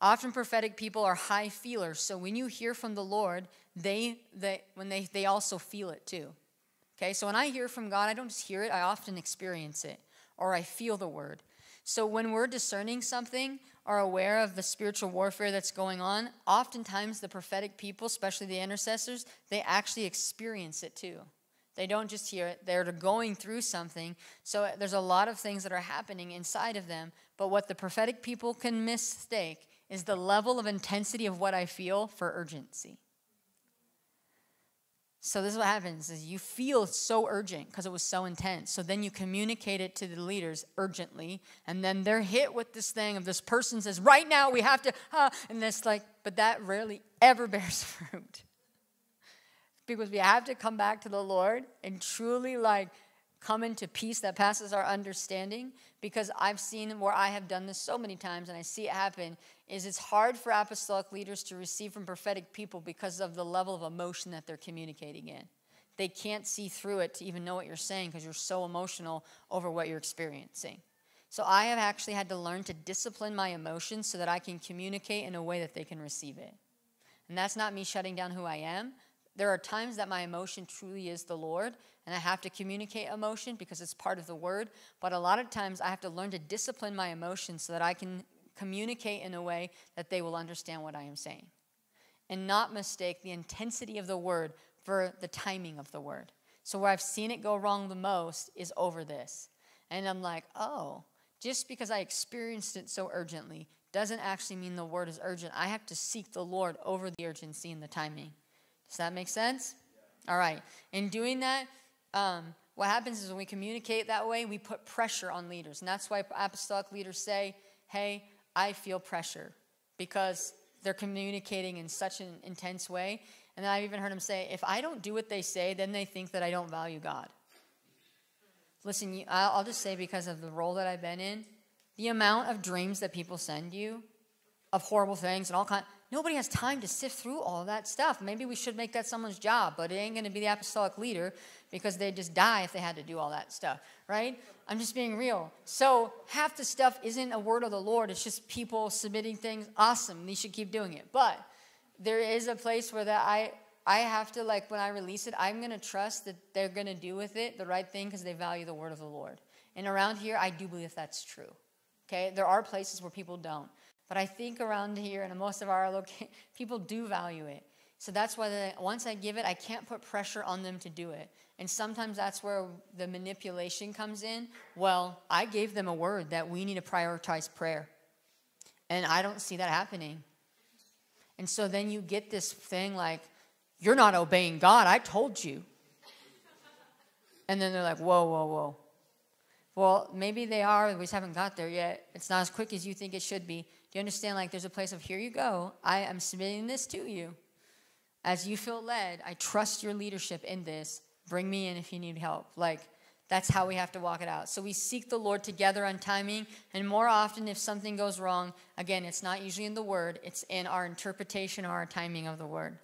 Often prophetic people are high feelers, so when you hear from the Lord, they, they, when they, they also feel it too. Okay, so when I hear from God, I don't just hear it, I often experience it, or I feel the word. So when we're discerning something, or aware of the spiritual warfare that's going on, oftentimes the prophetic people, especially the intercessors, they actually experience it too. They don't just hear it, they're going through something. So there's a lot of things that are happening inside of them, but what the prophetic people can mistake is the level of intensity of what I feel for urgency. So this is what happens, is you feel so urgent because it was so intense. So then you communicate it to the leaders urgently, and then they're hit with this thing of this person says, right now we have to, ah, and that's like, but that rarely ever bears fruit. Because we have to come back to the Lord and truly like, come into peace that passes our understanding, because I've seen where I have done this so many times and I see it happen, is it's hard for apostolic leaders to receive from prophetic people because of the level of emotion that they're communicating in. They can't see through it to even know what you're saying because you're so emotional over what you're experiencing. So I have actually had to learn to discipline my emotions so that I can communicate in a way that they can receive it. And that's not me shutting down who I am. There are times that my emotion truly is the Lord, and I have to communicate emotion because it's part of the word. But a lot of times I have to learn to discipline my emotions so that I can communicate in a way that they will understand what I am saying. And not mistake the intensity of the word for the timing of the word. So where I've seen it go wrong the most is over this. And I'm like, oh, just because I experienced it so urgently doesn't actually mean the word is urgent. I have to seek the Lord over the urgency and the timing. Does that make sense? Yeah. All right. In doing that, um, what happens is when we communicate that way, we put pressure on leaders. And that's why apostolic leaders say, hey, I feel pressure, because they're communicating in such an intense way. And I've even heard them say, if I don't do what they say, then they think that I don't value God. Listen, I'll just say, because of the role that I've been in, the amount of dreams that people send you of horrible things and all kinds. Nobody has time to sift through all that stuff. Maybe we should make that someone's job, but it ain't going to be the apostolic leader, because they'd just die if they had to do all that stuff, right? I'm just being real. So half the stuff isn't a word of the Lord. It's just people submitting things. Awesome. They should keep doing it. But there is a place where that I, I have to, like, when I release it, I'm going to trust that they're going to do with it the right thing because they value the word of the Lord. And around here, I do believe that's true, okay? There are places where people don't. But I think around here, and most of our location, people do value it. So that's why they, once I give it, I can't put pressure on them to do it. And sometimes that's where the manipulation comes in. Well, I gave them a word that we need to prioritize prayer. And I don't see that happening. And so then you get this thing like, you're not obeying God, I told you. And then they're like, whoa, whoa, whoa. Well, maybe they are, we just haven't got there yet. It's not as quick as you think it should be. Do you understand, like, there's a place of, here you go. I am submitting this to you. As you feel led, I trust your leadership in this. Bring me in if you need help. Like, That's how we have to walk it out. So we seek the Lord together on timing. And more often, if something goes wrong, again, it's not usually in the word. It's in our interpretation or our timing of the word.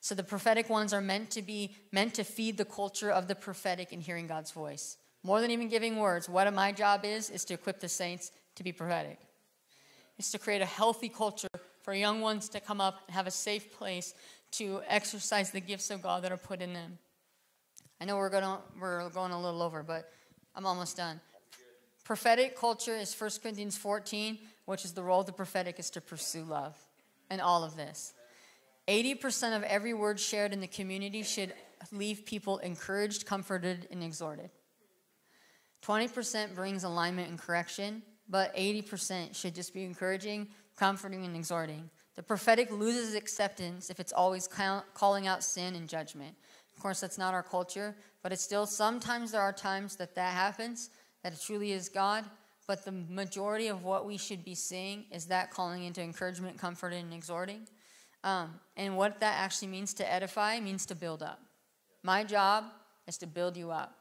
So the prophetic ones are meant to be, meant to feed the culture of the prophetic and hearing God's voice. More than even giving words, what my job is, is to equip the saints to be prophetic. It's to create a healthy culture for young ones to come up and have a safe place to exercise the gifts of God that are put in them. I know we're going to, we're going a little over, but I'm almost done. Prophetic culture is First Corinthians fourteen, which is the role of the prophetic is to pursue love in all of this. eighty percent of every word shared in the community should leave people encouraged, comforted, and exhorted. twenty percent brings alignment and correction, but eighty percent should just be encouraging, comforting, and exhorting. The prophetic loses acceptance if it's always calling out sin and judgment. Of course, that's not our culture, but it's still sometimes there are times that that happens, that it truly is God, but the majority of what we should be seeing is that calling into encouragement, comfort, and exhorting. Um, and what that actually means to edify means to build up. My job is to build you up,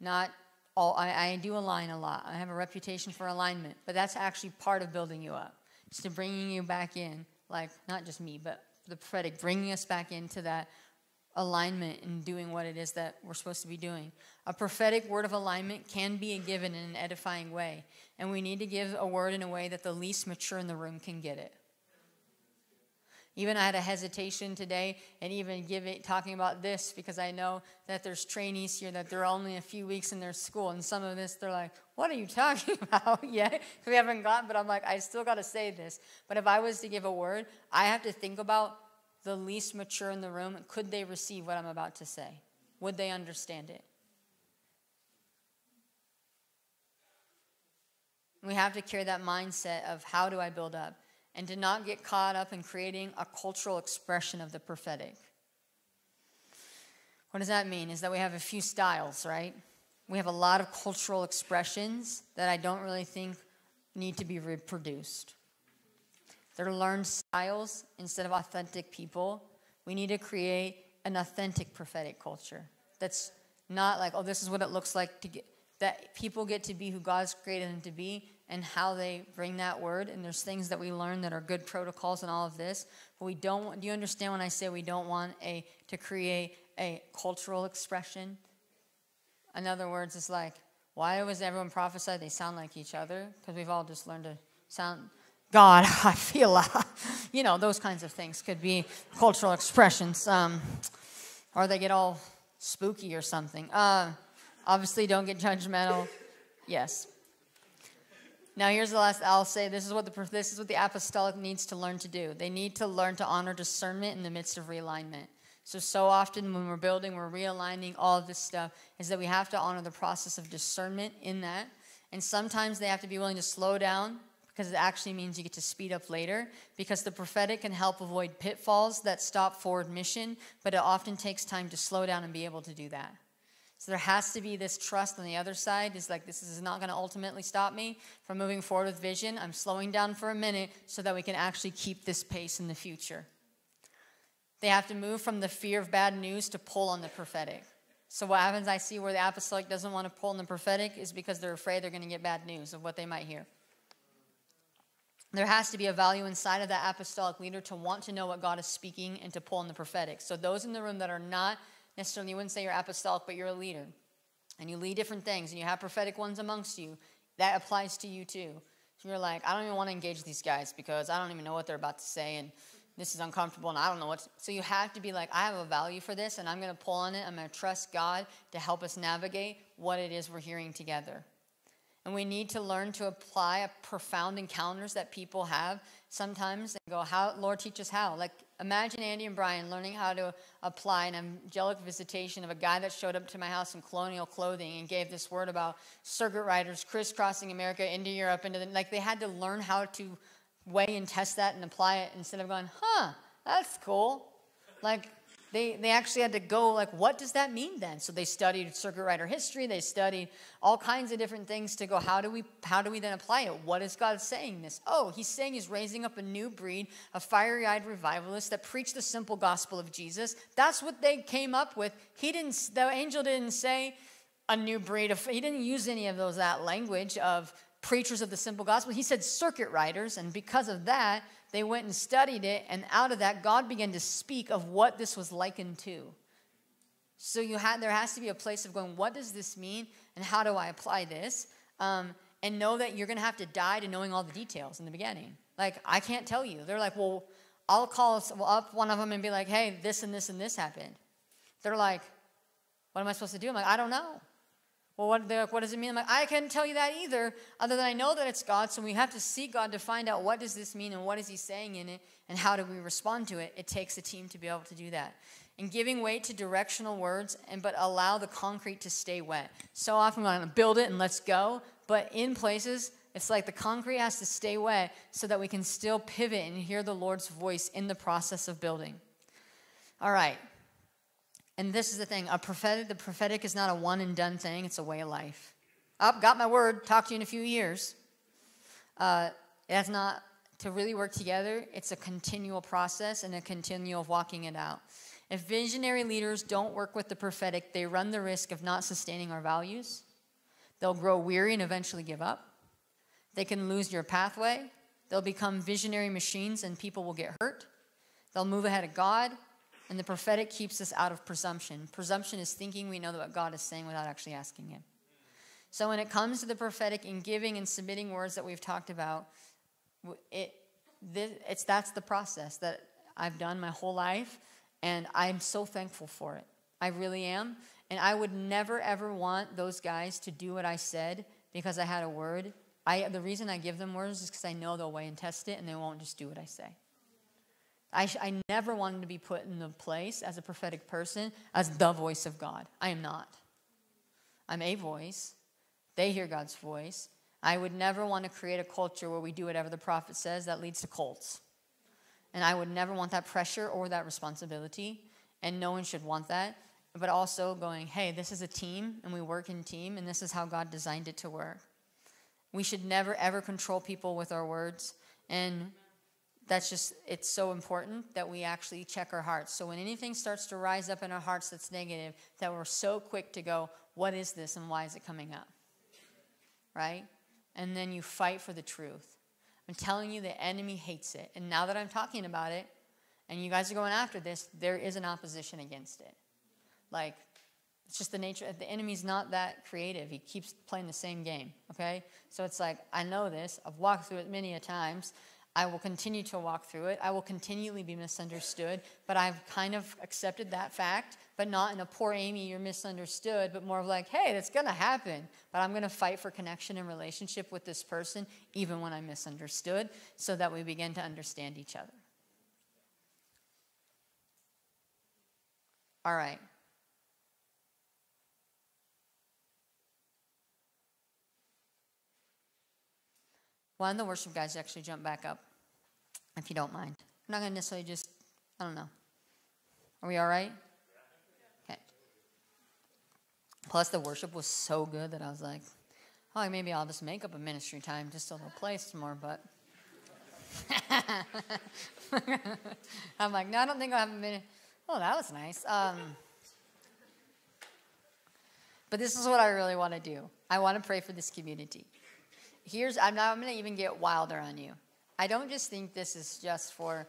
not... Oh, I, I do align a lot. I have a reputation for alignment, but that's actually part of building you up. It's to bringing you back in, like not just me, but the prophetic, bringing us back into that alignment and doing what it is that we're supposed to be doing. A prophetic word of alignment can be a given in an edifying way, and we need to give a word in a way that the least mature in the room can get it. Even I had a hesitation today and even give it, talking about this because I know that there's trainees here that they're only a few weeks in their school. And some of this, they're like, what are you talking about yet? We haven't gotten, but I'm like, I still got to say this. But if I was to give a word, I have to think about the least mature in the room. Could they receive what I'm about to say? Would they understand it? We have to carry that mindset of how do I build up? And to not get caught up in creating a cultural expression of the prophetic. What does that mean? Is that we have a few styles, right? We have a lot of cultural expressions that I don't really think need to be reproduced. They're learned styles instead of authentic people. We need to create an authentic prophetic culture that's not like, oh, this is what it looks like to get, that people get to be who God's created them to be, and how they bring that word. And there's things that we learn that are good protocols and all of this. But we don't want, do you understand when I say we don't want a, to create a cultural expression? In other words, it's like, why was everyone prophesied they sound like each other? Because we've all just learned to sound, God, I feel, like, you know, those kinds of things could be cultural expressions. Um, or they get all spooky or something. Uh, obviously, don't get judgmental. Yes. Now here's the last, I'll say this is what the this is what the apostolic needs to learn to do. They need to learn to honor discernment in the midst of realignment. So, so often when we're building, we're realigning, all of this stuff, is that we have to honor the process of discernment in that. And sometimes they have to be willing to slow down because it actually means you get to speed up later, because the prophetic can help avoid pitfalls that stop forward mission, but it often takes time to slow down and be able to do that. So there has to be this trust on the other side. It's like, this is not going to ultimately stop me from moving forward with vision. I'm slowing down for a minute so that we can actually keep this pace in the future. They have to move from the fear of bad news to pull on the prophetic. So what happens, I see where the apostolic doesn't want to pull on the prophetic is because they're afraid they're going to get bad news of what they might hear. There has to be a value inside of that apostolic leader to want to know what God is speaking and to pull on the prophetic. So those in the room that are not necessarily, you wouldn't say you're apostolic, but you're a leader. And you lead different things, and you have prophetic ones amongst you. That applies to you too. So you're like, I don't even want to engage these guys because I don't even know what they're about to say, and this is uncomfortable, and I don't know what to. So you have to be like, I have a value for this, and I'm going to pull on it. I'm going to trust God to help us navigate what it is we're hearing together. And we need to learn to apply a profound encounters that people have sometimes and go, how, Lord, teach us how. Like, imagine Andy and Brian learning how to apply an angelic visitation of a guy that showed up to my house in colonial clothing and gave this word about circuit riders crisscrossing America into Europe. Into the, like, they had to learn how to weigh and test that and apply it instead of going, huh, that's cool. Like, They, they actually had to go, like, what does that mean then? So they studied circuit rider history. They studied all kinds of different things to go, how do we, how do we then apply it? What is God saying this? Oh, he's saying he's raising up a new breed of fiery-eyed revivalists that preach the simple gospel of Jesus. That's what they came up with. He didn't, the angel didn't say, a new breed of, he didn't use any of those, that language of preachers of the simple gospel. He said circuit riders, and because of that, they went and studied it, and out of that, God began to speak of what this was likened to. So you had, there has to be a place of going, what does this mean, and how do I apply this? Um, and know that you're going to have to die to knowing all the details in the beginning. Like, I can't tell you. They're like, well, I'll call up one of them and be like, hey, this and this and this happened. They're like, what am I supposed to do? I'm like, I don't know. Well, what, they're like, what does it mean? I'm like, I can't tell you that either, other than I know that it's God, so we have to seek God to find out what does this mean and what is he saying in it and how do we respond to it. It takes a team to be able to do that. And giving weight to directional words, and but allow the concrete to stay wet. So often we're going to build it and let's go, but in places, it's like the concrete has to stay wet so that we can still pivot and hear the Lord's voice in the process of building. All right. And this is the thing. A prophetic, the prophetic is not a one-and-done thing. It's a way of life. I've got my word. Talk to you in a few years. Uh, that's not to really work together. It's a continual process and a continual of walking it out. If visionary leaders don't work with the prophetic, they run the risk of not sustaining our values. They'll grow weary and eventually give up. They can lose your pathway. They'll become visionary machines and people will get hurt. They'll move ahead of God. And the prophetic keeps us out of presumption. Presumption is thinking we know what God is saying without actually asking him. So when it comes to the prophetic and giving and submitting words that we've talked about, it, it's, that's the process that I've done my whole life. And I'm so thankful for it. I really am. And I would never, ever want those guys to do what I said because I had a word. I, the reason I give them words is because I know they'll weigh and test it and they won't just do what I say. I, I never wanted to be put in the place as a prophetic person, as the voice of God. I am not. I'm a voice. They hear God's voice. I would never want to create a culture where we do whatever the prophet says. That leads to cults. And I would never want that pressure or that responsibility. And no one should want that. But also going, hey, this is a team, and we work in team, and this is how God designed it to work. We should never, ever control people with our words. And that's just, it's so important that we actually check our hearts. So when anything starts to rise up in our hearts that's negative, that we're so quick to go, what is this and why is it coming up? Right? And then you fight for the truth. I'm telling you, the enemy hates it. And now that I'm talking about it, and you guys are going after this, there is an opposition against it. Like, it's just the nature, the enemy's not that creative. He keeps playing the same game, okay? So it's like, I know this. I've walked through it many a times. I will continue to walk through it. I will continually be misunderstood, but I've kind of accepted that fact, but not in a poor Amy, you're misunderstood, but more of like, hey, that's going to happen, but I'm going to fight for connection and relationship with this person, even when I'm misunderstood, so that we begin to understand each other. All right. Why don't the worship guys actually jump back up, if you don't mind. I'm not going to necessarily just, I don't know. Are we all right? Okay. Plus, the worship was so good that I was like, oh, maybe I'll just make up a ministry time just so they'll play some more, but. I'm like, no, I don't think I'll have a minute. Oh, that was nice. Um, but this is what I really want to do. I want to pray for this community. Here's, I'm not, I'm going to even get wilder on you. I don't just think this is just for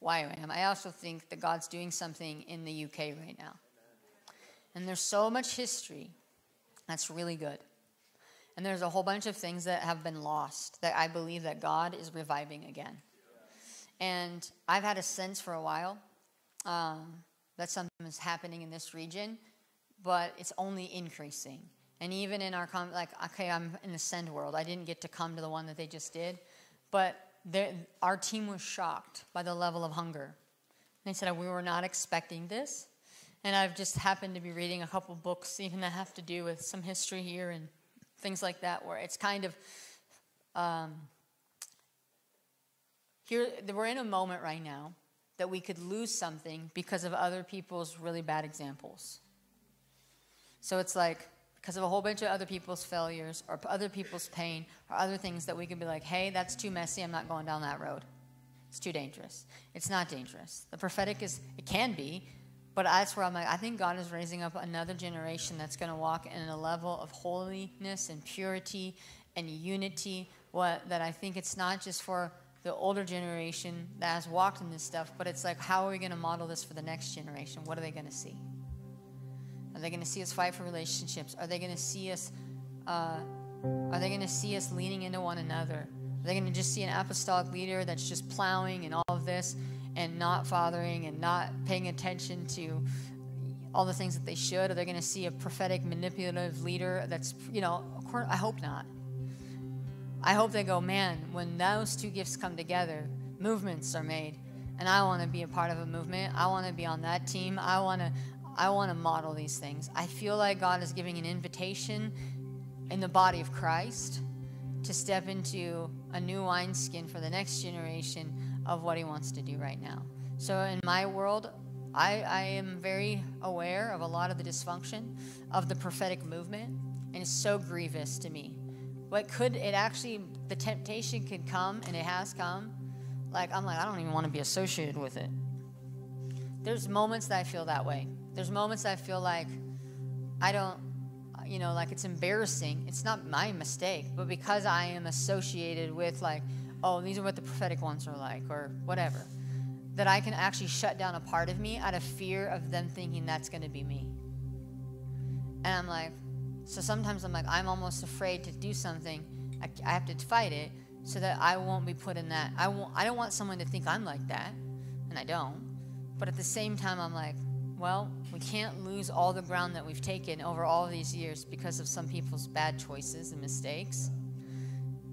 Y W A M. I also think that God's doing something in the U K right now. And there's so much history that's really good. And there's a whole bunch of things that have been lost that I believe that God is reviving again. And I've had a sense for a while um, that something is happening in this region, but it's only increasing. And even in our, like, okay, I'm in the Send world. I didn't get to come to the one that they just did. But our team was shocked by the level of hunger. And they said, we were not expecting this. And I've just happened to be reading a couple books, even that have to do with some history here and things like that, where it's kind of, um, here, we're in a moment right now that we could lose something because of other people's really bad examples. So it's like, because of a whole bunch of other people's failures or other people's pain or other things that we can be like, hey, that's too messy. I'm not going down that road. It's too dangerous. It's not dangerous. The prophetic is, it can be, But that's where I'm like, I think God is raising up another generation that's going to walk in a level of holiness and purity and unity, what, that I think it's not just for the older generation that has walked in this stuff, but it's like, how are we going to model this for the next generation? What are they going to see? Are they going to see us fight for relationships? Are they going to see us, uh, are they going to see us leaning into one another? Are they going to just see an apostolic leader that's just plowing and all of this and not fathering and not paying attention to all the things that they should? Are they going to see a prophetic, manipulative leader that's, you know, of course, I hope not. I hope they go, man, when those two gifts come together, movements are made, and I want to be a part of a movement. I want to be on that team. I want to I want to model these things. I feel like God is giving an invitation in the body of Christ to step into a new wineskin for the next generation of what he wants to do right now. So in my world, I, I am very aware of a lot of the dysfunction of the prophetic movement, and it's so grievous to me. But could it actually, the temptation could come, and it has come. Like, I'm like, I don't even want to be associated with it. There's moments that I feel that way. There's moments I feel like I don't, you know, like it's embarrassing. It's not my mistake, but because I am associated with like, oh, these are what the prophetic ones are like, or whatever, that I can actually shut down a part of me out of fear of them thinking that's going to be me. And I'm like, so sometimes I'm like, I'm almost afraid to do something. I, I have to fight it so that I won't be put in that. I, won't, I don't want someone to think I'm like that, and I don't. But at the same time, I'm like, well, we can't lose all the ground that we've taken over all these years because of some people's bad choices and mistakes.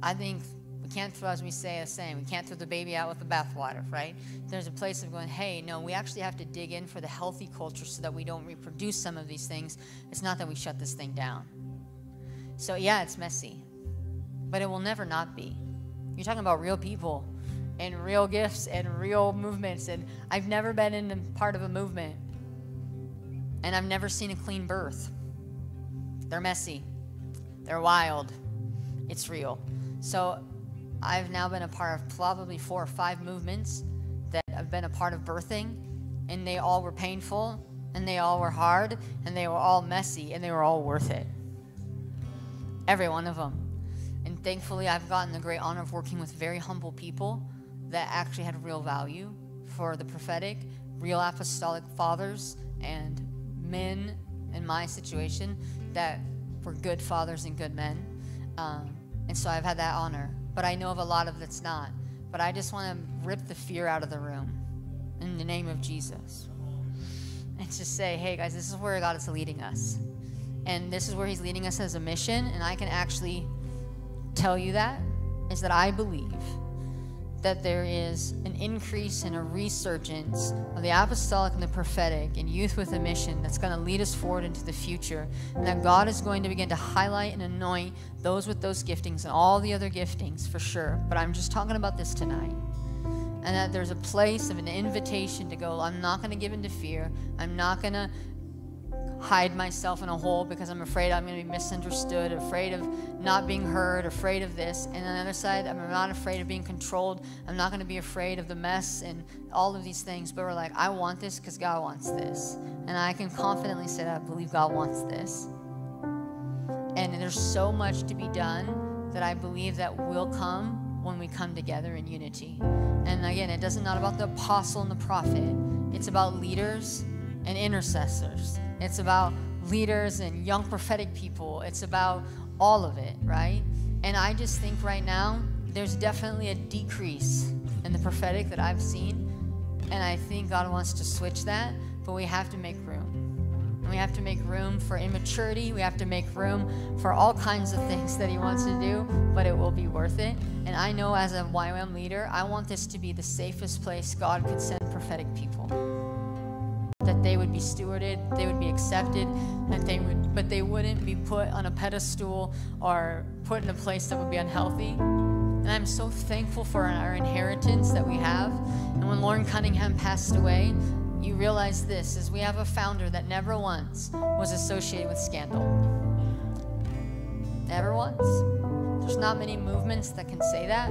I think we can't throw, as we say, the same. We can't throw the baby out with the bathwater, right? There's a place of going, hey, no, we actually have to dig in for the healthy culture so that we don't reproduce some of these things. It's not that we shut this thing down. So, yeah, it's messy, but it will never not be. You're talking about real people and real gifts and real movements, and I've never been in part of a movement, and I've never seen a clean birth. They're messy. They're wild. It's real. So I've now been a part of probably four or five movements that I've been a part of birthing, and they all were painful, and they all were hard, and they were all messy, and they were all worth it. Every one of them. And thankfully, I've gotten the great honor of working with very humble people that actually had real value for the prophetic, real apostolic fathers and men in my situation that were good fathers and good men, um, and so I've had that honor, but I know of a lot of that's not. But I just want to rip the fear out of the room in the name of Jesus and just say, hey guys, this is where God is leading us, and this is where he's leading us as a mission. And I can actually tell you that is that I believe that there is an increase and a resurgence of the apostolic and the prophetic and youth with a mission that's going to lead us forward into the future. And that God is going to begin to highlight and anoint those with those giftings and all the other giftings for sure. But I'm just talking about this tonight. And that there's a place of an invitation to go, I'm not going to give into fear. I'm not going to hide myself in a hole because I'm afraid I'm going to be misunderstood, afraid of not being heard, afraid of this. And on the other side, I'm not afraid of being controlled. I'm not going to be afraid of the mess and all of these things. But we're like, I want this because God wants this. And I can confidently say that I believe God wants this. And there's so much to be done that I believe that will come when we come together in unity. And again, it doesn't not about the apostle and the prophet. It's about leaders and intercessors. It's about leaders and young prophetic people. It's about all of it, right? And I just think right now, there's definitely a decrease in the prophetic that I've seen. And I think God wants to switch that, but we have to make room. And we have to make room for immaturity. We have to make room for all kinds of things that he wants to do, but it will be worth it. And I know as a Y W A M leader, I want this to be the safest place God could send prophetic people. That they would be stewarded, they would be accepted, that they would, but they wouldn't be put on a pedestal or put in a place that would be unhealthy. And I'm so thankful for our inheritance that we have. And when Loren Cunningham passed away, you realize this, is we have a founder that never once was associated with scandal. Never once. There's not many movements that can say that.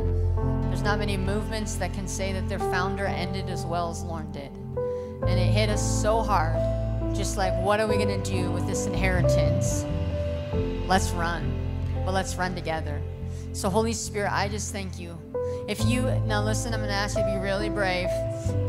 There's not many movements that can say that their founder ended as well as Loren did. and it hit us so hard. Just like, what are we going to do with this inheritance? Let's run, but let's run together. So Holy Spirit, I just thank you. If you, now listen, I'm going to ask you to be really brave.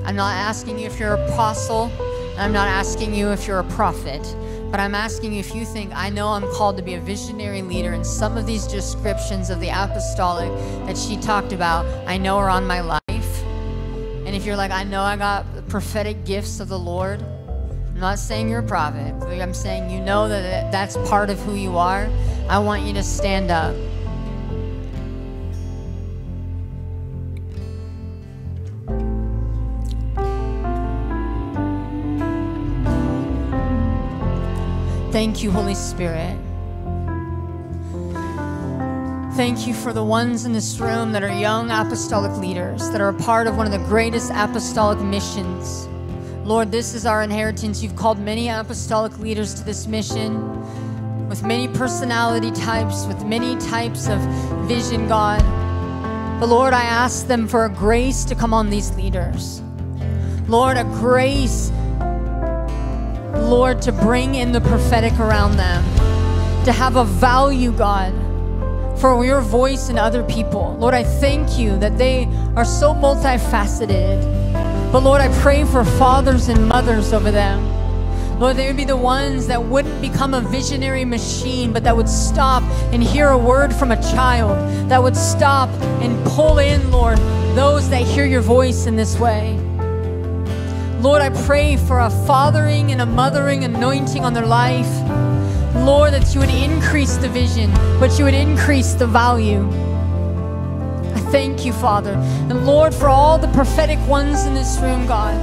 I'm not asking you if you're an apostle. I'm not asking you if you're a prophet. But I'm asking you if you think, I know I'm called to be a visionary leader, and some of these descriptions of the apostolic that she talked about, I know are on my life. And if you're like, I know I got the prophetic gifts of the Lord, I'm not saying you're a prophet. I'm saying you know that that's part of who you are. I want you to stand up. Thank you, Holy Spirit. Thank you for the ones in this room that are young apostolic leaders, that are a part of one of the greatest apostolic missions. Lord, this is our inheritance. You've called many apostolic leaders to this mission, with many personality types, with many types of vision, God. But Lord, I ask them for a grace to come on these leaders. Lord, a grace, Lord, to bring in the prophetic around them, to have a value, God, for your voice in other people. Lord, I thank you that they are so multifaceted. But Lord, I pray for fathers and mothers over them. Lord, they would be the ones that wouldn't become a visionary machine, but that would stop and hear a word from a child, that would stop and pull in, Lord, those that hear your voice in this way. Lord, I pray for a fathering and a mothering anointing on their life. Lord, that you would increase the vision, but you would increase the value. I thank you, Father. And Lord, for all the prophetic ones in this room, God.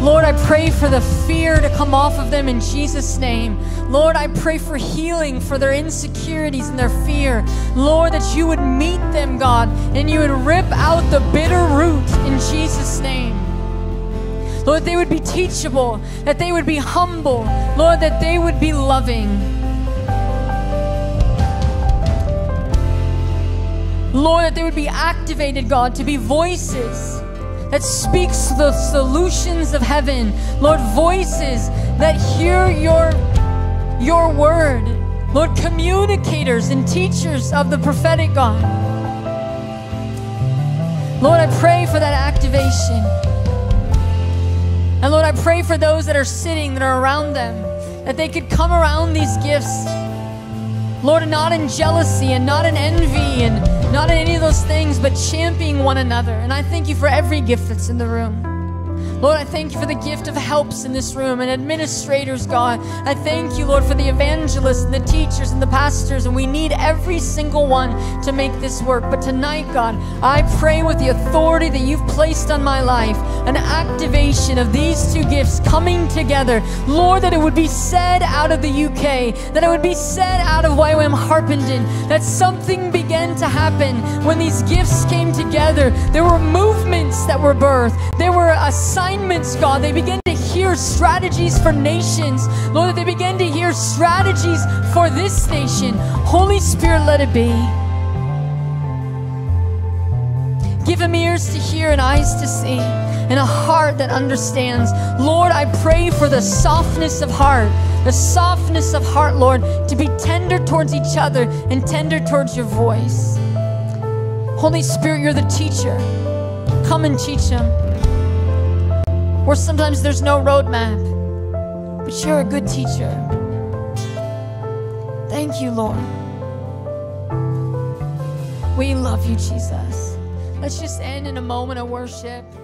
Lord, I pray for the fear to come off of them in Jesus' name. Lord, I pray for healing for their insecurities and their fear. Lord, that you would meet them, God, and you would rip out the bitter root in Jesus' name. Lord, they would be teachable, that they would be humble. Lord, that they would be loving. Lord, that they would be activated, God, to be voices that speaks to the solutions of heaven. Lord, voices that hear your, your word. Lord, communicators and teachers of the prophetic, God. Lord, I pray for that activation. And Lord, I pray for those that are sitting, that are around them, that they could come around these gifts, Lord, and not in jealousy and not in envy and not in any of those things, but championing one another. And I thank you for every gift that's in the room. Lord, I thank you for the gift of helps in this room and administrators, God. I thank you, Lord, for the evangelists and the teachers and the pastors, and we need every single one to make this work. But tonight, God, I pray with the authority that you've placed on my life, an activation of these two gifts coming together. Lord, that it would be said out of the U K, that it would be said out of Y W A M Harpenden, that something began to happen when these gifts came together. There were movements that were birthed. There were assignments, God. They began to hear strategies for nations. Lord, that they began to hear strategies for this nation. Holy Spirit, let it be. Give them ears to hear and eyes to see and a heart that understands. Lord, I pray for the softness of heart, the softness of heart, Lord, to be tender towards each other and tender towards your voice. Holy Spirit, you're the teacher. Come and teach them. Or sometimes there's no roadmap, but you're a good teacher. Thank you, Lord. We love you, Jesus. Let's just end in a moment of worship.